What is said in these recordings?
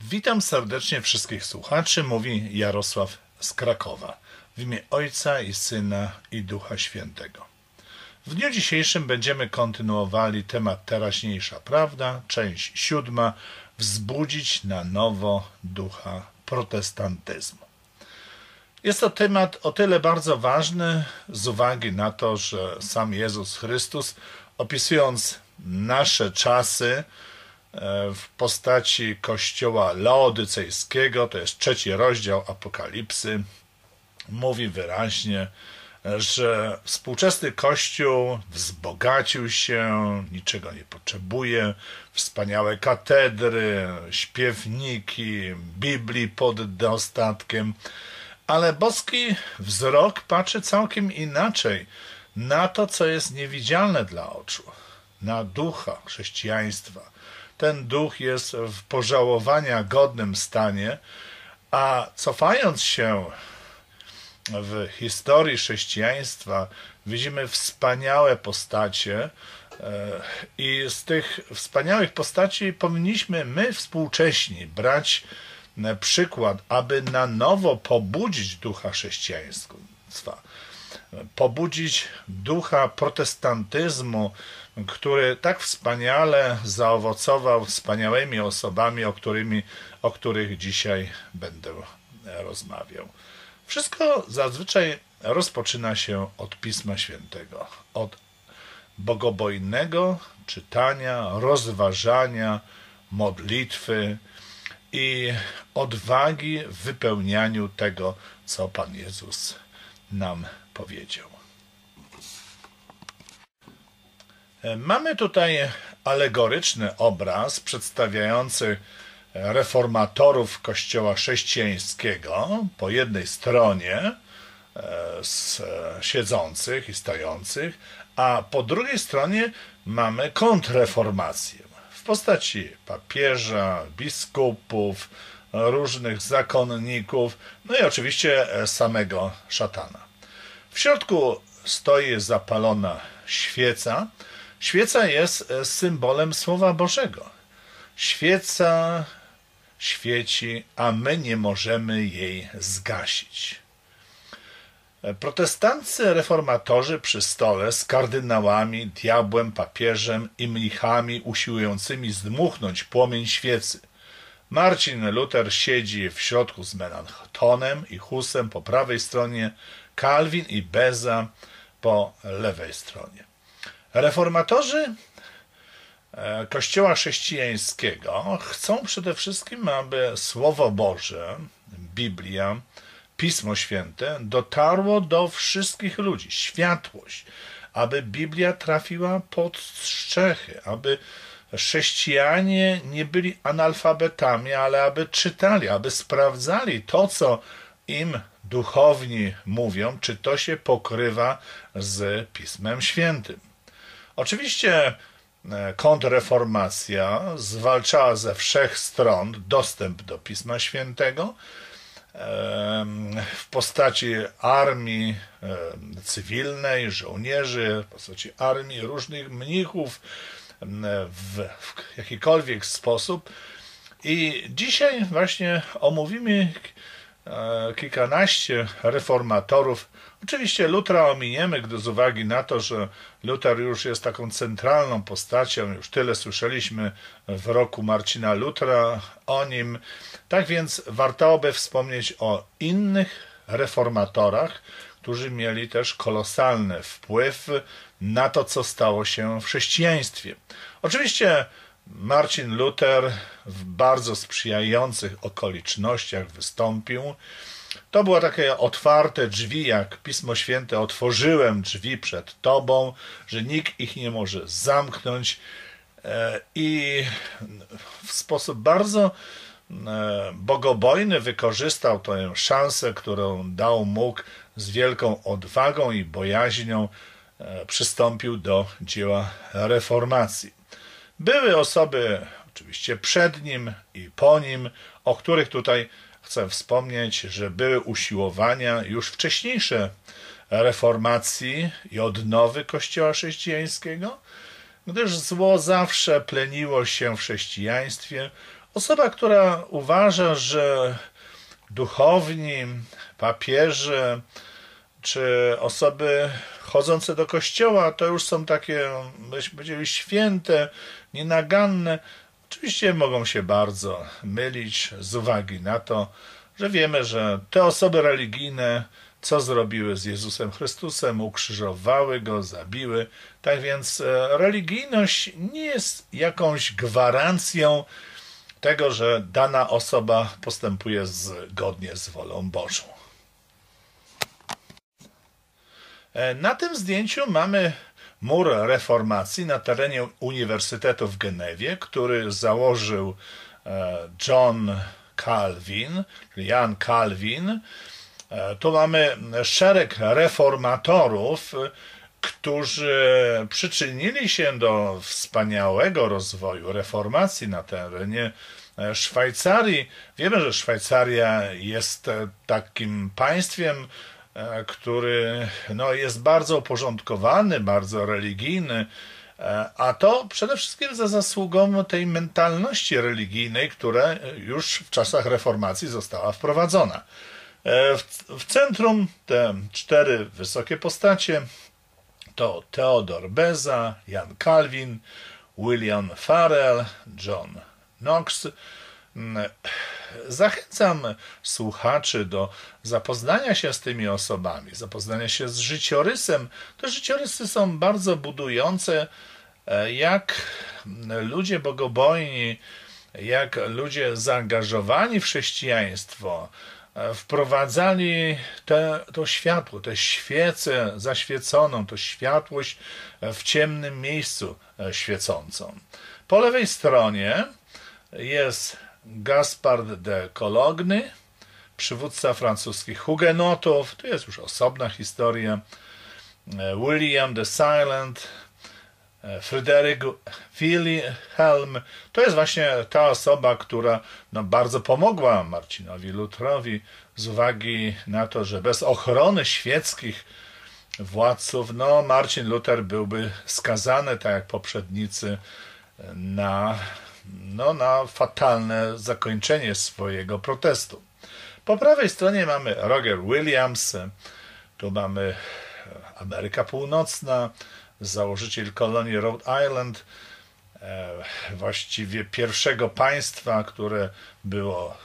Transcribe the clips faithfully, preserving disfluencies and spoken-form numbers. Witam serdecznie wszystkich słuchaczy, mówi Jarosław z Krakowa, w imię Ojca i Syna i Ducha Świętego. W dniu dzisiejszym będziemy kontynuowali temat Teraźniejsza Prawda, część siódma, wzbudzić na nowo ducha protestantyzmu. Jest to temat o tyle bardzo ważny z uwagi na to, że sam Jezus Chrystus, opisując nasze czasy, w postaci kościoła laodycejskiego, to jest trzeci rozdział Apokalipsy, mówi wyraźnie, że współczesny kościół wzbogacił się, niczego nie potrzebuje, wspaniałe katedry, śpiewniki, Biblii pod dostatkiem, ale boski wzrok patrzy całkiem inaczej na to, co jest niewidzialne dla oczu, na ducha chrześcijaństwa. Ten duch jest w pożałowania godnym stanie, a cofając się w historii chrześcijaństwa, widzimy wspaniałe postacie i z tych wspaniałych postaci powinniśmy my współcześni brać przykład, aby na nowo pobudzić ducha chrześcijaństwa, pobudzić ducha protestantyzmu, który tak wspaniale zaowocował wspaniałymi osobami, o, którymi, o których dzisiaj będę rozmawiał. Wszystko zazwyczaj rozpoczyna się od Pisma Świętego, od bogobojnego czytania, rozważania, modlitwy i odwagi w wypełnianiu tego, co Pan Jezus nam powiedział. Mamy tutaj alegoryczny obraz przedstawiający reformatorów Kościoła chrześcijańskiego po jednej stronie z siedzących i stojących, a po drugiej stronie mamy kontrreformację w postaci papieża, biskupów, różnych zakonników, no i oczywiście samego szatana. W środku stoi zapalona świeca. Świeca jest symbolem Słowa Bożego. Świeca świeci, a my nie możemy jej zgasić. Protestanccy reformatorzy przy stole z kardynałami, diabłem, papieżem i mnichami usiłującymi zdmuchnąć płomień świecy. Marcin Luter siedzi w środku z Melanchtonem i Husem po prawej stronie, Kalwin i Beza po lewej stronie. Reformatorzy Kościoła chrześcijańskiego chcą przede wszystkim, aby Słowo Boże, Biblia, Pismo Święte dotarło do wszystkich ludzi, światłość, aby Biblia trafiła pod strzechy, aby chrześcijanie nie byli analfabetami, ale aby czytali, aby sprawdzali to, co im duchowni mówią, czy to się pokrywa z Pismem Świętym. Oczywiście kontrreformacja zwalczała ze wszech stron dostęp do Pisma Świętego w postaci armii cywilnej, żołnierzy, w postaci armii różnych mnichów w jakikolwiek sposób. I dzisiaj właśnie omówimy kilkanaście reformatorów. Oczywiście Lutra ominiemy, gdy z uwagi na to, że Luter już jest taką centralną postacią, już tyle słyszeliśmy w roku Marcina Lutra o nim. Tak więc warto by wspomnieć o innych reformatorach, którzy mieli też kolosalny wpływ na to, co stało się w chrześcijaństwie. Oczywiście Marcin Luter w bardzo sprzyjających okolicznościach wystąpił. To było takie otwarte drzwi, jak Pismo Święte, otworzyłem drzwi przed Tobą, że nikt ich nie może zamknąć. I w sposób bardzo bogobojny wykorzystał tę szansę, którą dał mu, z wielką odwagą i bojaźnią przystąpił do dzieła reformacji. Były osoby oczywiście przed nim i po nim, o których tutaj chcę wspomnieć, że były usiłowania już wcześniejsze reformacji i odnowy Kościoła chrześcijańskiego, gdyż zło zawsze pleniło się w chrześcijaństwie, Osoba, która uważa, że duchowni, papieże czy osoby chodzące do kościoła to już są takie, byśmy powiedzieli, święte, nienaganne, oczywiście mogą się bardzo mylić z uwagi na to, że wiemy, że te osoby religijne co zrobiły z Jezusem Chrystusem? Ukrzyżowały Go, zabiły. Tak więc religijność nie jest jakąś gwarancją tego, że dana osoba postępuje zgodnie z wolą Bożą. Na tym zdjęciu mamy mur reformacji na terenie Uniwersytetu w Genewie, który założył John Kalwin, Jan Kalwin. Tu mamy szereg reformatorów, którzy przyczynili się do wspaniałego rozwoju reformacji na terenie Szwajcarii. Wiemy, że Szwajcaria jest takim państwem, który no, jest bardzo uporządkowany, bardzo religijny, a to przede wszystkim za zasługą tej mentalności religijnej, która już w czasach reformacji została wprowadzona. W centrum te cztery wysokie postacie to Teodor Beza, Jan Kalwin, William Farrell, John Knox. Zachęcam słuchaczy do zapoznania się z tymi osobami, zapoznania się z życiorysem. Te życiorysy są bardzo budujące, jak ludzie bogobojni, jak ludzie zaangażowani w chrześcijaństwo wprowadzali te, to światło, tę świecę zaświeconą, to światłość w ciemnym miejscu świecącą. Po lewej stronie jest Gaspard de Cologny, przywódca francuskich hugenotów, to jest już osobna historia, William the Silent, Fryderyk Wilhelm, to jest właśnie ta osoba, która no, bardzo pomogła Marcinowi Lutrowi z uwagi na to, że bez ochrony świeckich władców no, Marcin Luter byłby skazany, tak jak poprzednicy, na, no, na fatalne zakończenie swojego protestu. Po prawej stronie mamy Roger Williams, tu mamy Ameryka Północna, założyciel kolonii Rhode Island, właściwie pierwszego państwa, które było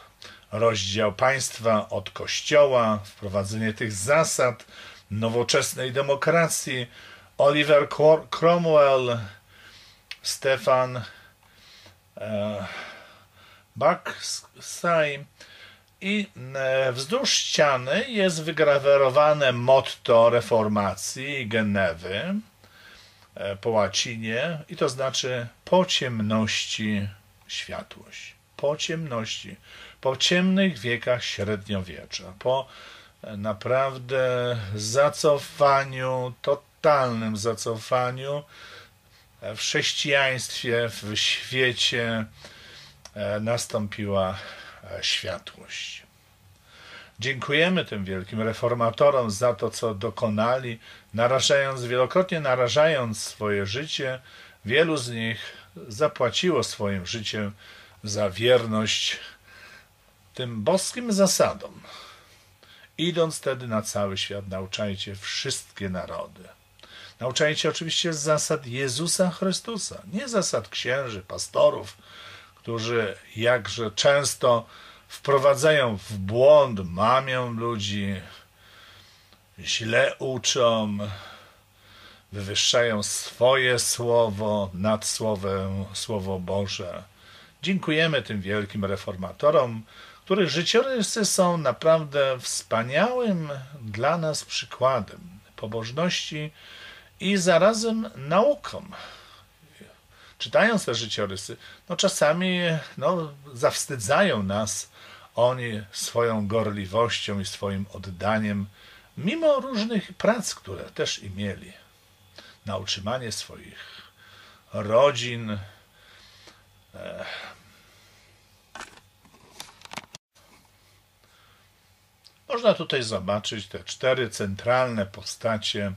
rozdział państwa od kościoła, wprowadzenie tych zasad nowoczesnej demokracji, Oliver Cromwell, Stefan Buxay. I wzdłuż ściany jest wygrawerowane motto reformacji Genewy po łacinie i to znaczy po ciemności światłość, po ciemności, po ciemnych wiekach średniowiecza, po naprawdę zacofaniu, totalnym zacofaniu w chrześcijaństwie, w świecie nastąpiła światłość. Dziękujemy tym wielkim reformatorom za to, co dokonali, narażając, wielokrotnie narażając swoje życie. Wielu z nich zapłaciło swoim życiem za wierność tym boskim zasadom. Idąc wtedy na cały świat, nauczajcie wszystkie narody. Nauczajcie oczywiście zasad Jezusa Chrystusa, nie zasad księży, pastorów, którzy jakże często wprowadzają w błąd, mamią ludzi, źle uczą, wywyższają swoje słowo nad słowem, słowo Boże. Dziękujemy tym wielkim reformatorom, których życiorysy są naprawdę wspaniałym dla nas przykładem pobożności i zarazem nauką. Czytając te życiorysy, no czasami no, zawstydzają nas oni swoją gorliwością i swoim oddaniem, mimo różnych prac, które też i mieli, na utrzymanie swoich rodzin. Można tutaj zobaczyć te cztery centralne postacie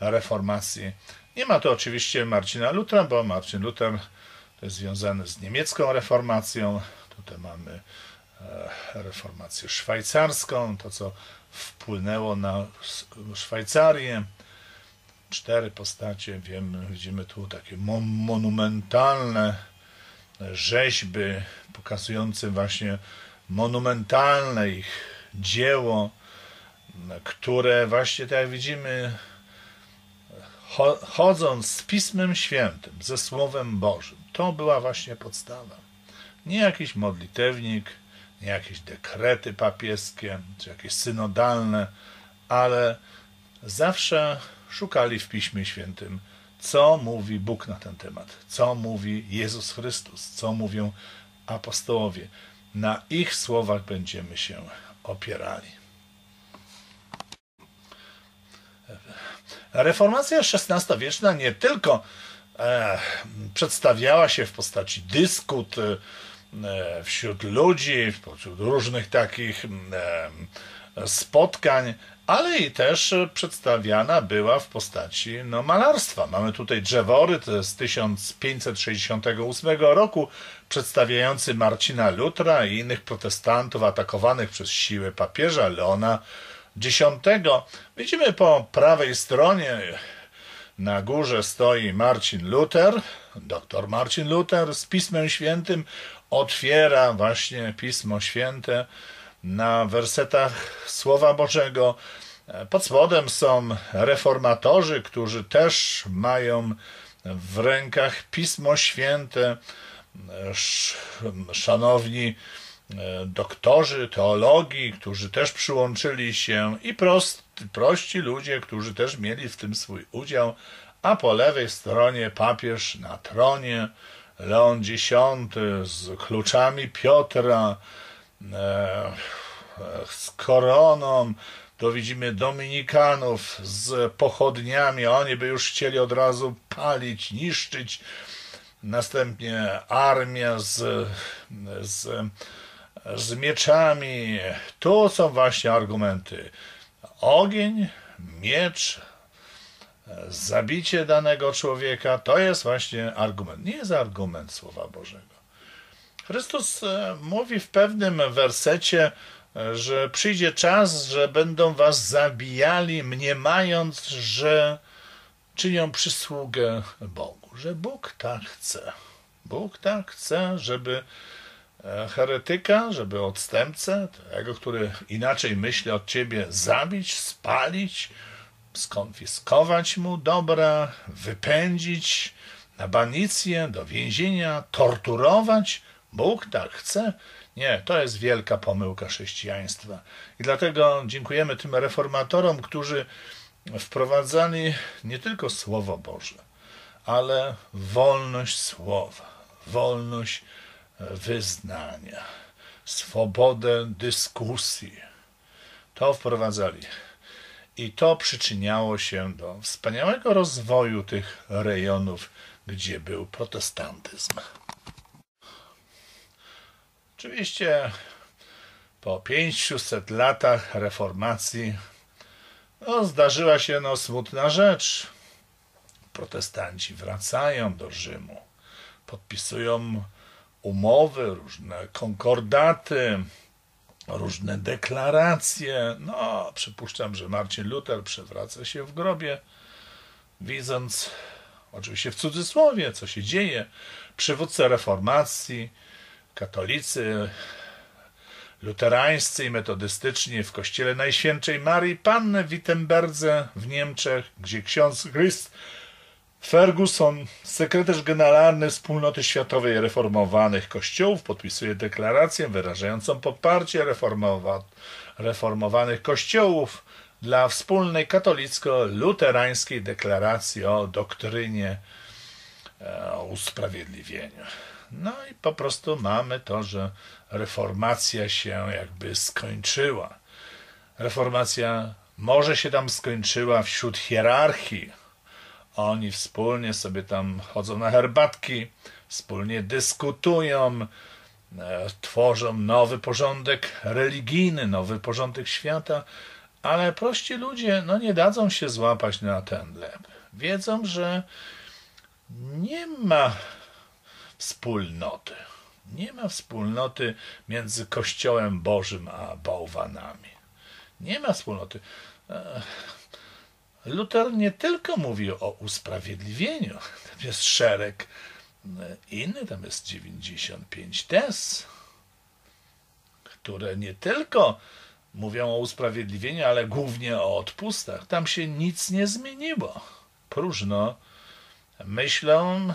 reformacji. Nie ma to oczywiście Marcina Lutra, bo Marcin Luter to jest związany z niemiecką reformacją, potem mamy reformację szwajcarską, to co wpłynęło na Szwajcarię. Cztery postacie, wiemy, widzimy tu takie monumentalne rzeźby pokazujące właśnie monumentalne ich dzieło, które właśnie, tak jak widzimy, chodząc z Pismem Świętym, ze Słowem Bożym, to była właśnie podstawa. Nie jakiś modlitewnik, nie jakieś dekrety papieskie, czy jakieś synodalne, ale zawsze szukali w Piśmie Świętym, co mówi Bóg na ten temat, co mówi Jezus Chrystus, co mówią apostołowie. Na ich słowach będziemy się opierali. Reformacja szesnastowieczna nie tylko e, przedstawiała się w postaci dyskut e, wśród ludzi, wśród różnych takich e, spotkań, ale i też przedstawiana była w postaci no, malarstwa. Mamy tutaj drzeworyt z tysiąc pięćset sześćdziesiątego ósmego roku, przedstawiający Marcina Lutera i innych protestantów atakowanych przez siły papieża Leona X. Widzimy po prawej stronie, na górze stoi Marcin Luter, doktor Marcin Luter z Pismem Świętym, otwiera właśnie Pismo Święte na wersetach Słowa Bożego. Pod spodem są reformatorzy, którzy też mają w rękach Pismo Święte. Szanowni doktorzy teologii, którzy też przyłączyli się, i prosti, prości ludzie, którzy też mieli w tym swój udział, a po lewej stronie papież na tronie, Leon X z kluczami Piotra, z koroną. To widzimy dominikanów z pochodniami, oni by już chcieli od razu palić, niszczyć. Następnie armia z, z, z mieczami. Tu są właśnie argumenty. Ogień, miecz, zabicie danego człowieka. To jest właśnie argument. Nie jest argument Słowa Bożego. Chrystus mówi w pewnym wersecie, że przyjdzie czas, że będą was zabijali, mniemając, że czynią przysługę Bogu. Że Bóg tak chce. Bóg tak chce, żeby heretyka, żeby odstępcę, tego, który inaczej myśli od ciebie, zabić, spalić, skonfiskować mu dobra, wypędzić na banicję, do więzienia, torturować. Bóg tak chce? Nie, to jest wielka pomyłka chrześcijaństwa. I dlatego dziękujemy tym reformatorom, którzy wprowadzali nie tylko Słowo Boże, ale wolność słowa, wolność wyznania, swobodę dyskusji. To wprowadzali. I to przyczyniało się do wspaniałego rozwoju tych rejonów, gdzie był protestantyzm. Oczywiście po pięciuset latach reformacji no, zdarzyła się no, smutna rzecz. Protestanci wracają do Rzymu, podpisują umowy, różne konkordaty, różne deklaracje. No, przypuszczam, że Marcin Luter przewraca się w grobie, widząc, oczywiście w cudzysłowie, co się dzieje. Przywódcy reformacji, katolicy, luterańscy i metodystyczni w kościele Najświętszej Marii Panny w Wittemberdze w Niemczech, gdzie ksiądz Chris Ferguson, sekretarz generalny Wspólnoty Światowej Reformowanych Kościołów, podpisuje deklarację wyrażającą poparcie reformowa- reformowanych kościołów dla wspólnej katolicko-luterańskiej deklaracji o doktrynie, o usprawiedliwieniu. No i po prostu mamy to, że reformacja się jakby skończyła. Reformacja może się tam skończyła wśród hierarchii. Oni wspólnie sobie tam chodzą na herbatki, wspólnie dyskutują, tworzą nowy porządek religijny, nowy porządek świata, ale prości ludzie no, nie dadzą się złapać na ten lep. Wiedzą, że nie ma wspólnoty, Nie ma wspólnoty między Kościołem Bożym a bałwanami. Nie ma wspólnoty. Luter nie tylko mówił o usprawiedliwieniu. Tam jest szereg inny, tam jest dziewięćdziesiąt pięć tez, które nie tylko mówią o usprawiedliwieniu, ale głównie o odpustach. Tam się nic nie zmieniło. Próżno myślą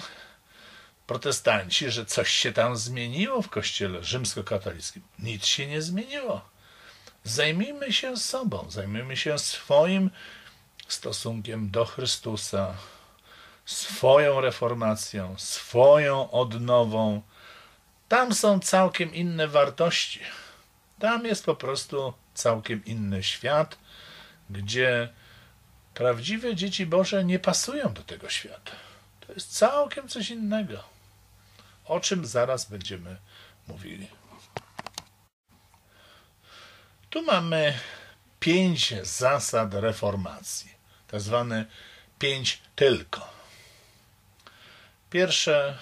protestanci, że coś się tam zmieniło w kościele rzymskokatolickim. Nic się nie zmieniło. Zajmijmy się sobą, zajmijmy się swoim stosunkiem do Chrystusa, swoją reformacją, swoją odnową. Tam są całkiem inne wartości. Tam jest po prostu całkiem inny świat, gdzie prawdziwe dzieci Boże nie pasują do tego świata. To jest całkiem coś innego, o czym zaraz będziemy mówili. Tu mamy pięć zasad reformacji, tak zwane pięć tylko. Pierwsze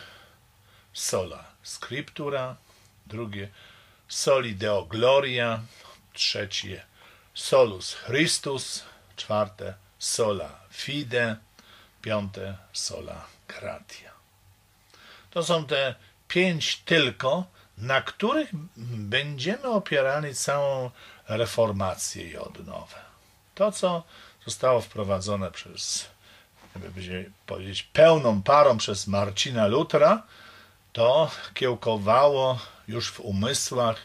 sola scriptura, drugie soli deo gloria, trzecie solus Christus, czwarte sola fide, piąte sola gratia. To są te pięć tylko, na których będziemy opierali całą reformację i odnowę. To, co zostało wprowadzone przez, jakby powiedzieć, pełną parą przez Marcina Lutera, to kiełkowało już w umysłach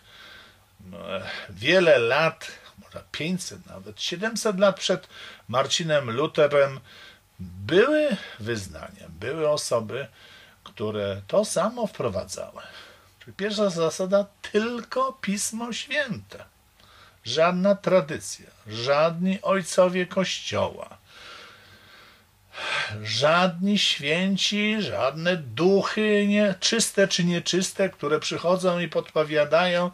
wiele lat, może pięćset nawet, siedemset lat przed Marcinem Luterem. Były wyznania, były osoby, które to samo wprowadzały. Czyli pierwsza zasada, tylko Pismo Święte. Żadna tradycja, żadni ojcowie Kościoła, żadni święci, żadne duchy nie, czyste czy nieczyste, które przychodzą i podpowiadają,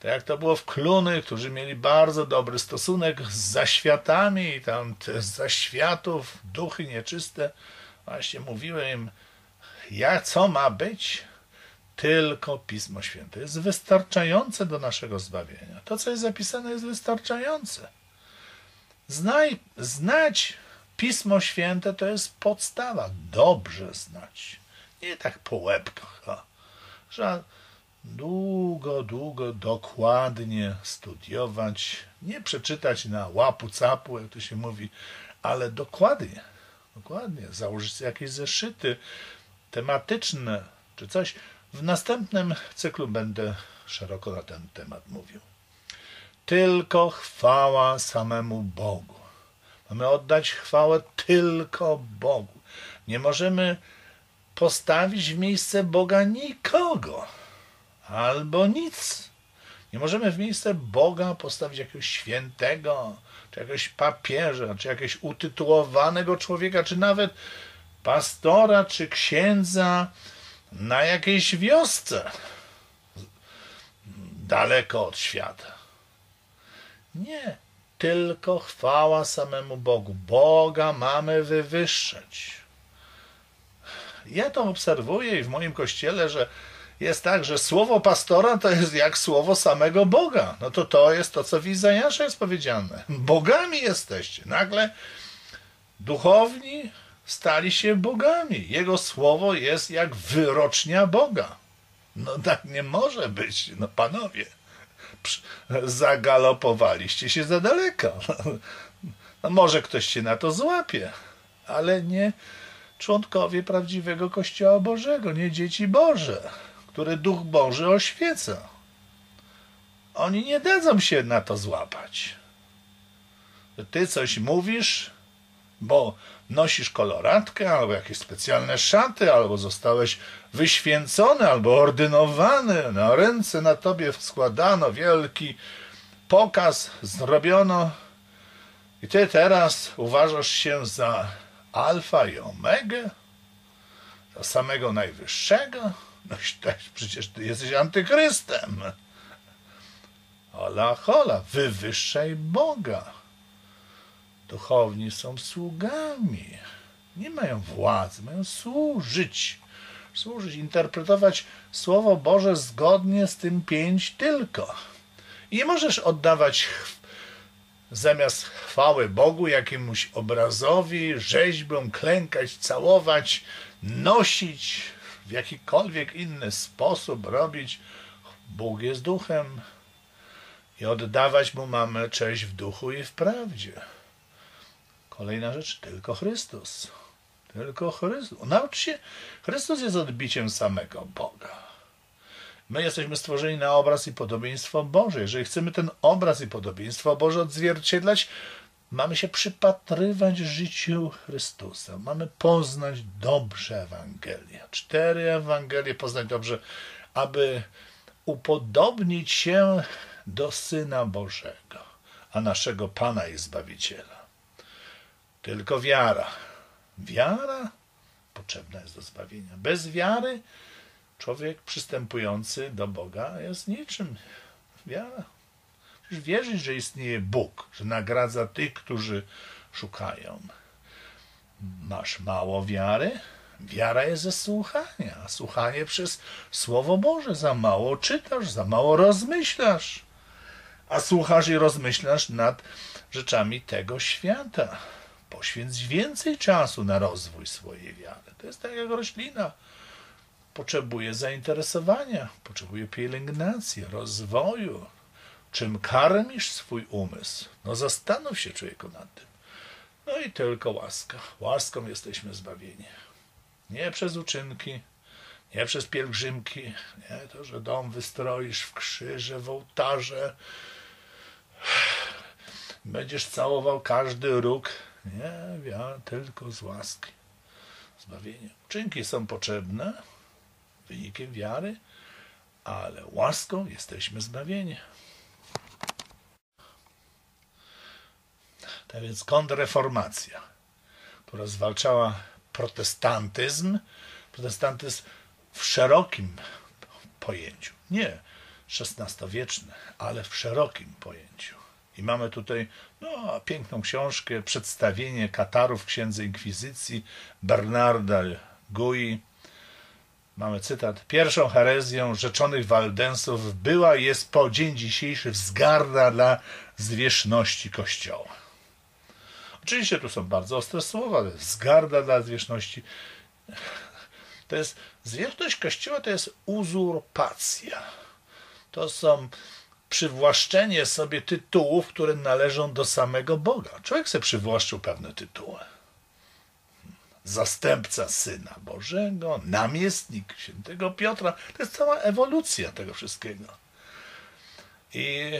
tak jak to było w Kluny, którzy mieli bardzo dobry stosunek z zaświatami i tam z zaświatów duchy nieczyste. Właśnie mówiły im, ja co ma być? Tylko Pismo Święte jest wystarczające do naszego zbawienia. To, co jest zapisane, jest wystarczające. Znaj, znać Pismo Święte to jest podstawa. Dobrze znać. Nie tak po łebkach, a że długo, długo, dokładnie studiować. Nie przeczytać na łapu-capu, jak to się mówi, ale dokładnie. Dokładnie. Założyć jakieś zeszyty tematyczne czy coś. W następnym cyklu będę szeroko na ten temat mówił. Tylko chwała samemu Bogu. Mamy oddać chwałę tylko Bogu. Nie możemy postawić w miejsce Boga nikogo. Albo nic. Nie możemy w miejsce Boga postawić jakiegoś świętego, czy jakiegoś papieża, czy jakiegoś utytułowanego człowieka, czy nawet pastora, czy księdza na jakiejś wiosce daleko od świata. Nie. Tylko chwała samemu Bogu. Boga mamy wywyższać. Ja to obserwuję i w moim kościele, że jest tak, że słowo pastora to jest jak słowo samego Boga. No to to jest to, co w Izajasza jest powiedziane. Bogami jesteście. Nagle duchowni stali się bogami. Jego słowo jest jak wyrocznia Boga. No tak nie może być. No panowie, zagalopowaliście się za daleko. No, może ktoś się na to złapie, ale nie członkowie prawdziwego Kościoła Bożego, nie dzieci Boże, które Duch Boży oświeca. Oni nie dadzą się na to złapać. Ty coś mówisz, bo nosisz koloratkę, albo jakieś specjalne szaty, albo zostałeś wyświęcony, albo ordynowany, na ręce na tobie składano wielki pokaz, zrobiono i ty teraz uważasz się za alfa i omegę, za samego najwyższego? No przecież ty jesteś antychrystem. Hola, hola, wywyższaj Boga. Duchowni są sługami. Nie mają władzy, mają służyć. służyć, interpretować Słowo Boże zgodnie z tym pięć tylko. I nie możesz oddawać zamiast chwały Bogu jakiemuś obrazowi, rzeźbom, klękać, całować, nosić, w jakikolwiek inny sposób robić. Bóg jest duchem i oddawać mu mamy cześć w duchu i w prawdzie. Kolejna rzecz, tylko Chrystus. Tylko Chrystus. Naucz się, Chrystus jest odbiciem samego Boga. My jesteśmy stworzeni na obraz i podobieństwo Boże. Jeżeli chcemy ten obraz i podobieństwo Boże odzwierciedlać, mamy się przypatrywać życiu Chrystusa. Mamy poznać dobrze Ewangelię. Cztery Ewangelie poznać dobrze, aby upodobnić się do Syna Bożego, a naszego Pana i Zbawiciela. Tylko wiara. Wiara potrzebna jest do zbawienia. Bez wiary człowiek przystępujący do Boga jest niczym. Wiara. Przecież wierzyć, że istnieje Bóg, że nagradza tych, którzy szukają. Masz mało wiary? Wiara jest ze słuchania, a słuchanie przez Słowo Boże. Za mało czytasz, za mało rozmyślasz. A słuchasz i rozmyślasz nad rzeczami tego świata. Poświęć więcej czasu na rozwój swojej wiary. To jest tak jak roślina. Potrzebuje zainteresowania, potrzebuje pielęgnacji, rozwoju. Czym karmisz swój umysł? No zastanów się, człowieku, nad tym. No i tylko łaska. Łaską jesteśmy zbawieni. Nie przez uczynki, nie przez pielgrzymki, nie to, że dom wystroisz w krzyże, w ołtarze, będziesz całował każdy róg. Nie, wiara, tylko z łaski. Zbawienie. Uczynki są potrzebne, wynikiem wiary, ale łaską jesteśmy zbawieni. Tak więc kontrreformacja, która zwalczała protestantyzm, protestantyzm w szerokim pojęciu, nie szesnastowieczny, ale w szerokim pojęciu. I mamy tutaj no, piękną książkę, przedstawienie Katarów księdza Inkwizycji, Bernarda Gui. Mamy cytat. Pierwszą herezją rzeczonych Waldeńców była i jest po dzień dzisiejszy wzgarda dla zwierzchności Kościoła. Oczywiście tu są bardzo ostre słowa, ale wzgarda dla zwierzchności. To jest, zwierzchność Kościoła to jest uzurpacja. To są przywłaszczenie sobie tytułów, które należą do samego Boga. Człowiek sobie przywłaszczył pewne tytuły. Zastępca Syna Bożego, namiestnik świętego Piotra. To jest cała ewolucja tego wszystkiego. I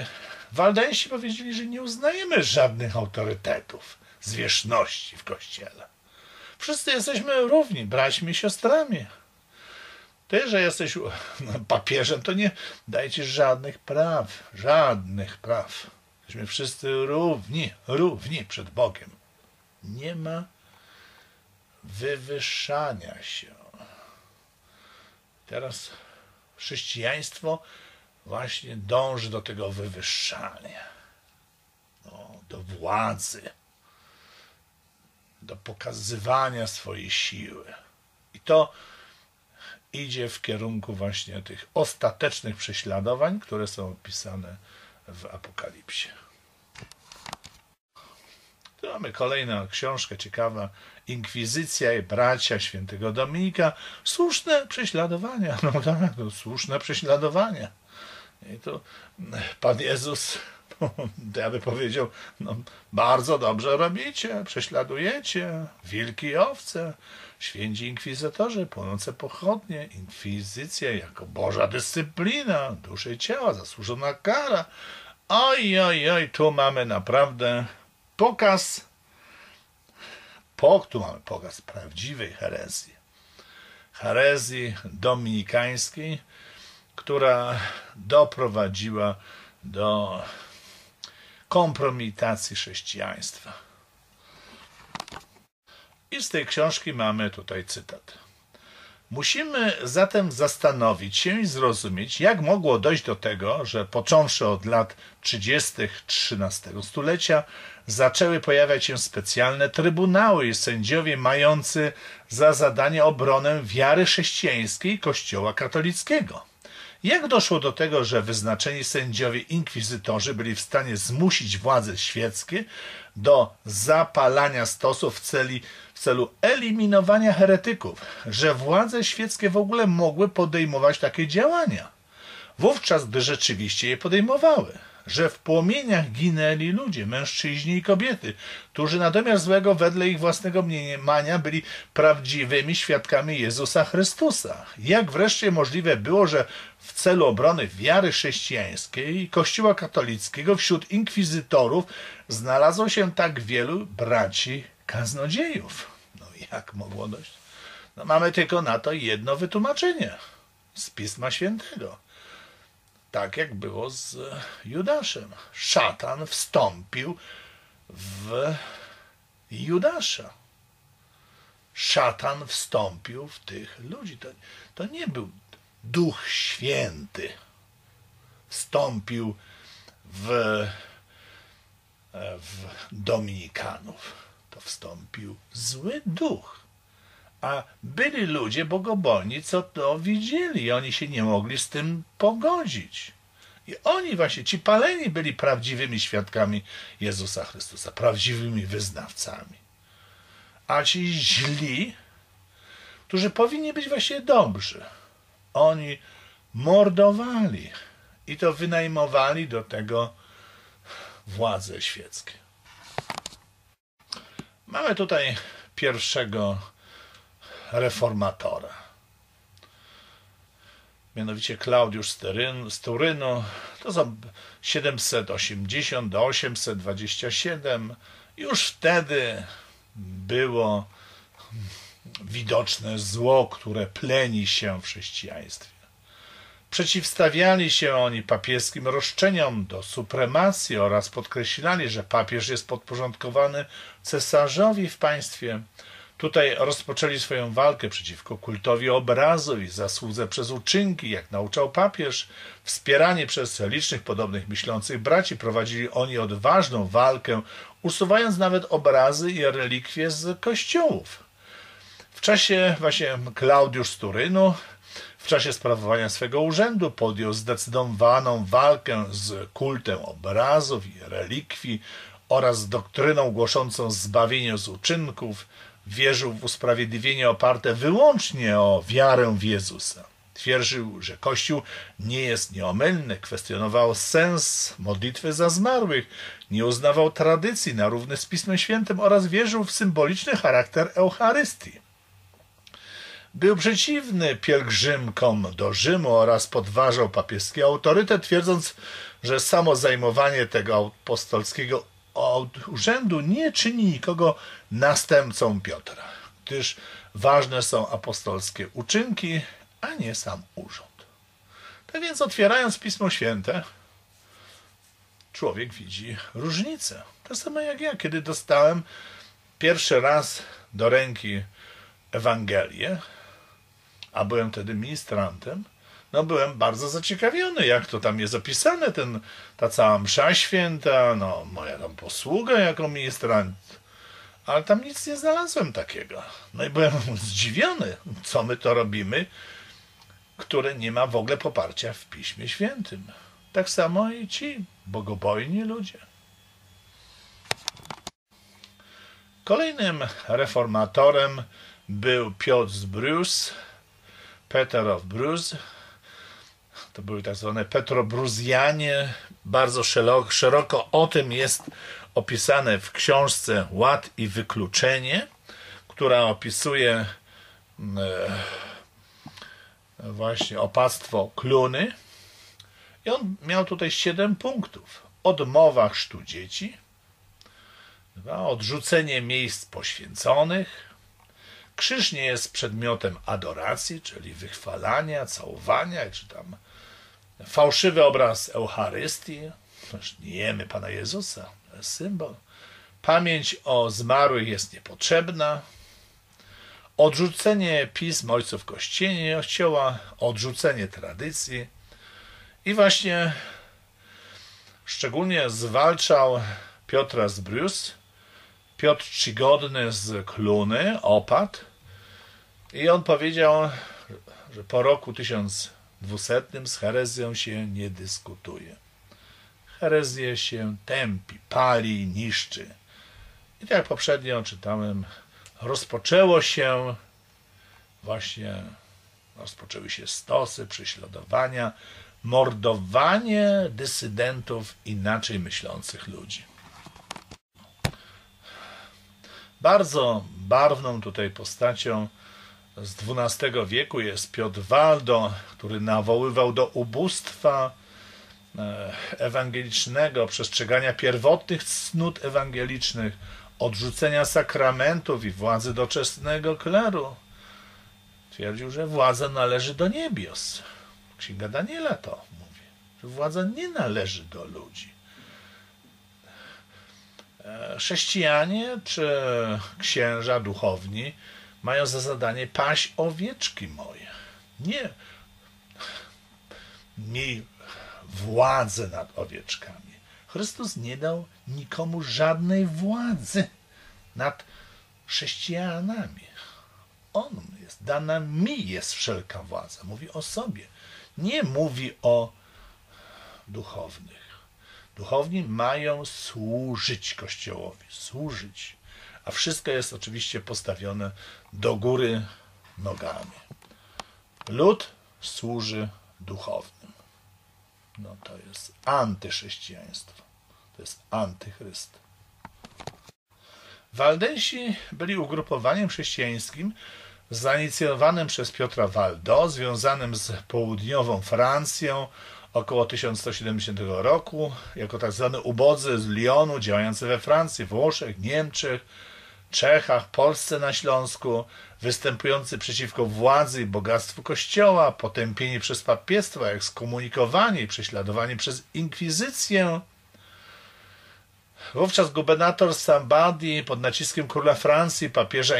Waldeńsi powiedzieli, że nie uznajemy żadnych autorytetów, zwierzchności w Kościele. Wszyscy jesteśmy równi, braćmi i siostrami. Ty, że jesteś papieżem, to nie daje ci żadnych praw, żadnych praw. Jesteśmy wszyscy równi, równi przed Bogiem. Nie ma wywyższania się. Teraz chrześcijaństwo właśnie dąży do tego wywyższania, no, do władzy, do pokazywania swojej siły. I to idzie w kierunku właśnie tych ostatecznych prześladowań, które są opisane w Apokalipsie. Tu mamy kolejną książkę ciekawa, Inkwizycja i bracia świętego Dominika. Słuszne prześladowania, no tak, no, słuszne prześladowania. I tu Pan Jezus, no, to ja bym powiedział, no, bardzo dobrze robicie, prześladujecie, wilki i owce, święci inkwizytorzy, płonące pochodnie, inkwizycja jako Boża dyscyplina, duszy i ciała, zasłużona kara. Oj, oj, oj, tu mamy naprawdę pokaz, po, tu mamy pokaz prawdziwej herezji, herezji dominikańskiej, która doprowadziła do kompromitacji chrześcijaństwa. I z tej książki mamy tutaj cytat. Musimy zatem zastanowić się i zrozumieć, jak mogło dojść do tego, że począwszy od lat trzydziestych trzynastego stulecia zaczęły pojawiać się specjalne trybunały i sędziowie mający za zadanie obronę wiary chrześcijańskiej i Kościoła katolickiego. Jak doszło do tego, że wyznaczeni sędziowie inkwizytorzy byli w stanie zmusić władze świeckie do zapalania stosów w celi w celu eliminowania heretyków, że władze świeckie w ogóle mogły podejmować takie działania, wówczas gdy rzeczywiście je podejmowały, że w płomieniach ginęli ludzie, mężczyźni i kobiety, którzy na domiar złego wedle ich własnego mniemania byli prawdziwymi świadkami Jezusa Chrystusa. Jak wreszcie możliwe było, że w celu obrony wiary chrześcijańskiej i Kościoła katolickiego wśród inkwizytorów znalazło się tak wielu braci kaznodziejów? No jak mogło dojść? No mamy tylko na to jedno wytłumaczenie z Pisma Świętego. Tak jak było z Judaszem. Szatan wstąpił w Judasza. Szatan wstąpił w tych ludzi. To, to nie był Duch Święty. Wstąpił w, w Dominikanów. To wstąpił zły duch. A byli ludzie bogobojni, co to widzieli i oni się nie mogli z tym pogodzić. I oni właśnie, ci paleni byli prawdziwymi świadkami Jezusa Chrystusa, prawdziwymi wyznawcami. A ci źli, którzy powinni być właśnie dobrzy, oni mordowali i to wynajmowali do tego władze świeckie. Mamy tutaj pierwszego reformatora. Mianowicie Klaudiusz z Turynu, to są siedemset osiemdziesiąt do osiemset dwudziestu siedmiu. Już wtedy było widoczne zło, które pleni się w chrześcijaństwie. Przeciwstawiali się oni papieskim roszczeniom do supremacji oraz podkreślali, że papież jest podporządkowany cesarzowi w państwie. Tutaj rozpoczęli swoją walkę przeciwko kultowi obrazów i zasłudze przez uczynki, jak nauczał papież. Wspierani przez licznych podobnych myślących braci prowadzili oni odważną walkę, usuwając nawet obrazy i relikwie z kościołów. W czasie właśnie Klaudiusz z Turynu, w czasie sprawowania swego urzędu podjął zdecydowaną walkę z kultem obrazów i relikwii oraz doktryną głoszącą zbawienie z uczynków. Wierzył w usprawiedliwienie oparte wyłącznie o wiarę w Jezusa. Twierdził, że Kościół nie jest nieomylny, kwestionował sens modlitwy za zmarłych, nie uznawał tradycji na równy z Pismem Świętym oraz wierzył w symboliczny charakter Eucharystii. Był przeciwny pielgrzymkom do Rzymu oraz podważał papieski autorytet, twierdząc, że samo zajmowanie tego apostolskiego od urzędu nie czyni nikogo następcą Piotra, gdyż ważne są apostolskie uczynki, a nie sam urząd. Tak więc otwierając Pismo Święte, człowiek widzi różnicę. To samo jak ja, kiedy dostałem pierwszy raz do ręki Ewangelię, a byłem wtedy ministrantem, no byłem bardzo zaciekawiony, jak to tam jest opisane, ten, ta cała msza święta, no moja tam posługa jako ministrant, ale tam nic nie znalazłem takiego. No i byłem zdziwiony, co my to robimy, które nie ma w ogóle poparcia w Piśmie Świętym. Tak samo i ci bogobojni ludzie. Kolejnym reformatorem był Piotr z Bruz, Peter of Bruz. To były tak zwane Petrobruzjanie. Bardzo szeroko, szeroko o tym jest opisane w książce Ład i Wykluczenie, która opisuje e, właśnie opactwo Kluny. I on miał tutaj siedem punktów. Odmowa chrztu dzieci, dwa, odrzucenie miejsc poświęconych, krzyż nie jest przedmiotem adoracji, czyli wychwalania, całowania, czy tam fałszywy obraz Eucharystii, nie jemy Pana Jezusa, to jest symbol. Pamięć o zmarłych jest niepotrzebna. odrzucenie pism ojców Kościoła, odrzucenie tradycji i właśnie szczególnie zwalczał Piotra z Brus, Piotr Czcigodny z Kluny, opat, i on powiedział, że po roku tysiąc dwusetnym z herezją się nie dyskutuje. Herezję się tępi, pali, niszczy. I tak jak poprzednio czytałem, rozpoczęło się właśnie, rozpoczęły się stosy, prześladowania, mordowanie dysydentów, inaczej myślących ludzi. Bardzo barwną tutaj postacią z dwunastego wieku jest Piotr Waldo, który nawoływał do ubóstwa ewangelicznego, przestrzegania pierwotnych cnót ewangelicznych, odrzucenia sakramentów i władzy doczesnego kleru. Twierdził, że władza należy do niebios. Księga Daniela to mówi, że władza nie należy do ludzi. Chrześcijanie czy księża duchowni mają za zadanie paść owieczki moje. Nie miej władzę nad owieczkami. Chrystus nie dał nikomu żadnej władzy nad chrześcijanami. On jest, dana mi jest wszelka władza. Mówi o sobie. Nie mówi o duchownych. Duchowni mają służyć Kościołowi. Służyć. A wszystko jest oczywiście postawione do góry nogami. Lud służy duchownym. No to jest antychrześcijaństwo. To jest antychryst. Waldensi byli ugrupowaniem chrześcijańskim zainicjowanym przez Piotra Waldo, związanym z południową Francją około tysiąc sto siedemdziesiątego roku, jako tak zwany ubodzy z Lyonu, działający we Francji, Włoszech, Niemczech, Czechach, Polsce na Śląsku, występujący przeciwko władzy i bogactwu Kościoła, potępieni przez papiestwo, ekskomunikowani i prześladowani przez inkwizycję. Wówczas gubernator Sambadi pod naciskiem króla Francji, papieża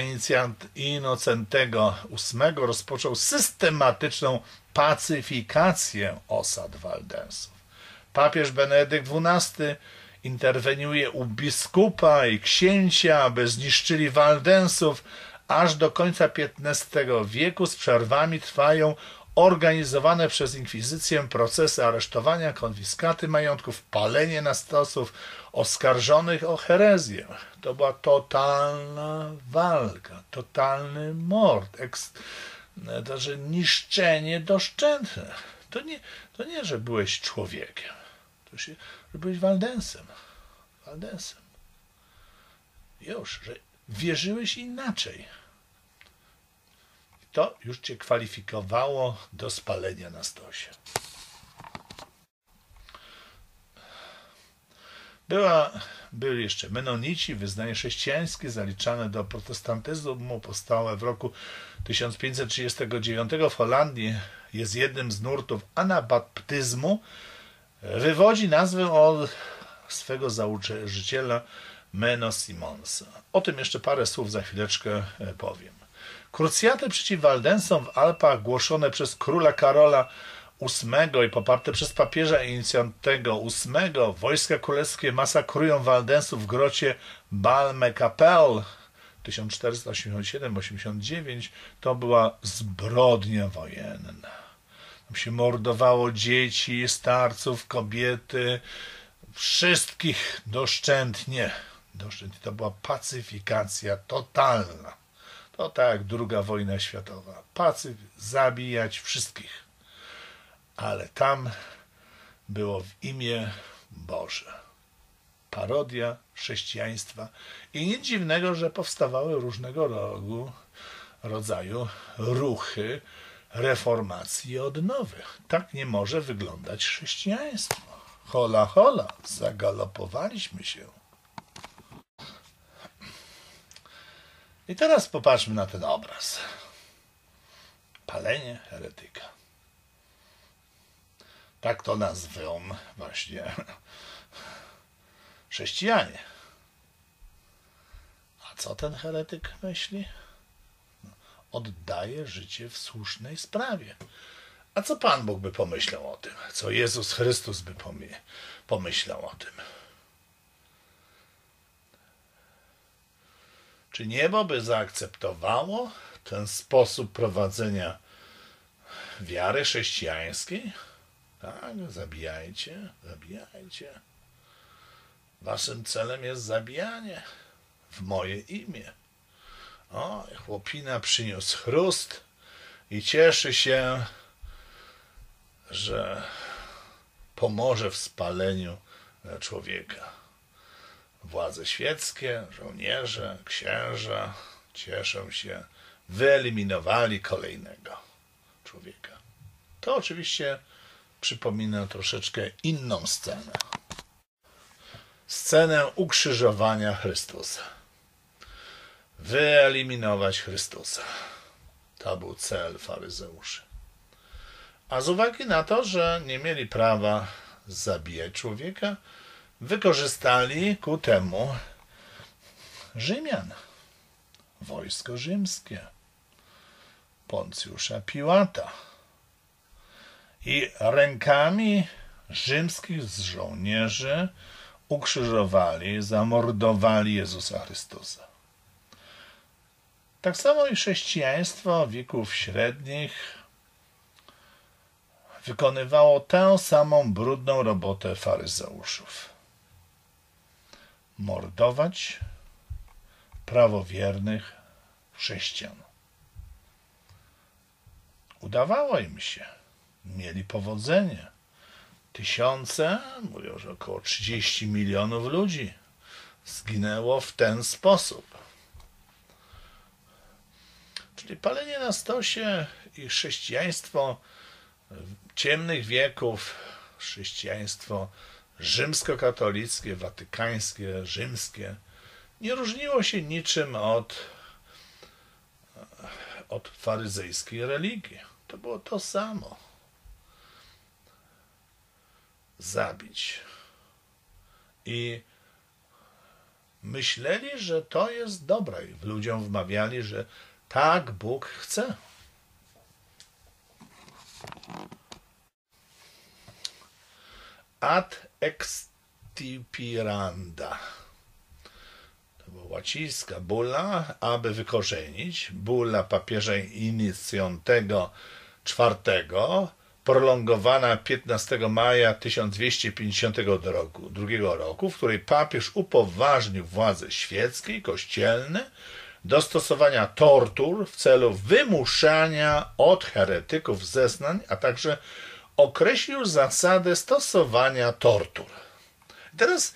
Innocentego ósmego, rozpoczął systematyczną pacyfikację osad Waldensów. Papież Benedykt dwunasty interweniuje u biskupa i księcia, aby zniszczyli Waldensów. Aż do końca piętnastego wieku z przerwami trwają organizowane przez inkwizycję procesy aresztowania, konfiskaty majątków, palenie na stosów oskarżonych o herezję. To była totalna walka, totalny mord, eks, to, że niszczenie doszczętne. To nie, to nie, że byłeś człowiekiem, to się, że byłeś Waldensem. Waldensem. Już, że wierzyłeś inaczej. To już cię kwalifikowało do spalenia na stosie. Była, byli jeszcze Menonici, wyznanie chrześcijańskie zaliczane do protestantyzmu, powstałe w roku tysiąc pięćset trzydziestego dziewiątego w Holandii, jest jednym z nurtów anabaptyzmu, wywodzi nazwę od swego założyciela Meno Simonsa. O tym jeszcze parę słów za chwileczkę powiem. Krucjaty przeciw Waldensom w Alpach, głoszone przez króla Karola ósmego i poparte przez papieża Innocentego ósmego, wojska królewskie masakrują Waldensów w grocie Balmekapel tysiąc czterysta osiemdziesiąt siedem osiemdziesiąt dziewięć. To była zbrodnia wojenna. Tam się mordowało dzieci, starców, kobiety, wszystkich doszczętnie. Doszczętnie to była pacyfikacja totalna. To tak jak druga wojna światowa. Pacyf, zabijać wszystkich. Ale tam było w imię Boże. Parodia chrześcijaństwa. I nic dziwnego, że powstawały różnego rogu, rodzaju ruchy reformacji i odnowy. Tak nie może wyglądać chrześcijaństwo. Hola, hola, zagalopowaliśmy się. I teraz popatrzmy na ten obraz. Palenie heretyka. Tak to nazwą właśnie chrześcijanie. A co ten heretyk myśli? oddaje życie w słusznej sprawie. A co Pan Bóg by pomyślał o tym? Co Jezus Chrystus by pomyślał o tym? Czy niebo by zaakceptowało ten sposób prowadzenia wiary chrześcijańskiej? Tak, zabijajcie, zabijajcie. Waszym celem jest zabijanie w moje imię. O, chłopina przyniósł chrust i cieszy się, że pomoże w spaleniu człowieka. Władze świeckie, żołnierze, księża cieszą się, wyeliminowali kolejnego człowieka. To oczywiście przypomina troszeczkę inną scenę. Scenę ukrzyżowania Chrystusa. Wyeliminować Chrystusa. To był cel faryzeuszy. A z uwagi na to, że nie mieli prawa zabijać człowieka, wykorzystali ku temu Rzymian. Wojsko rzymskie. Poncjusza Piłata. I rękami rzymskich żołnierzy ukrzyżowali, zamordowali Jezusa Chrystusa. Tak samo i chrześcijaństwo wieków średnich wykonywało tę samą brudną robotę faryzeuszów. Mordować prawowiernych chrześcijan. Udawało im się. Mieli powodzenie. Tysiące, mówią, że około trzydzieści milionów ludzi zginęło w ten sposób. Czyli palenie na stosie i chrześcijaństwo ciemnych wieków, chrześcijaństwo rzymskokatolickie, watykańskie, rzymskie, nie różniło się niczym od, od faryzejskiej religii. To było to samo. Zabić. I myśleli, że to jest dobre. I ludziom wmawiali, że tak Bóg chce. Ad extirpiranda. To była łacińska bulla, aby wykorzenić. Bulla papieża Inicjantego czwartego, prolongowana piętnastego maja tysiąc dwieście pięćdziesiątego drugiego roku, w której papież upoważnił władze świeckie i kościelne do stosowania tortur w celu wymuszania od heretyków zeznań, a także określił zasadę stosowania tortur. Teraz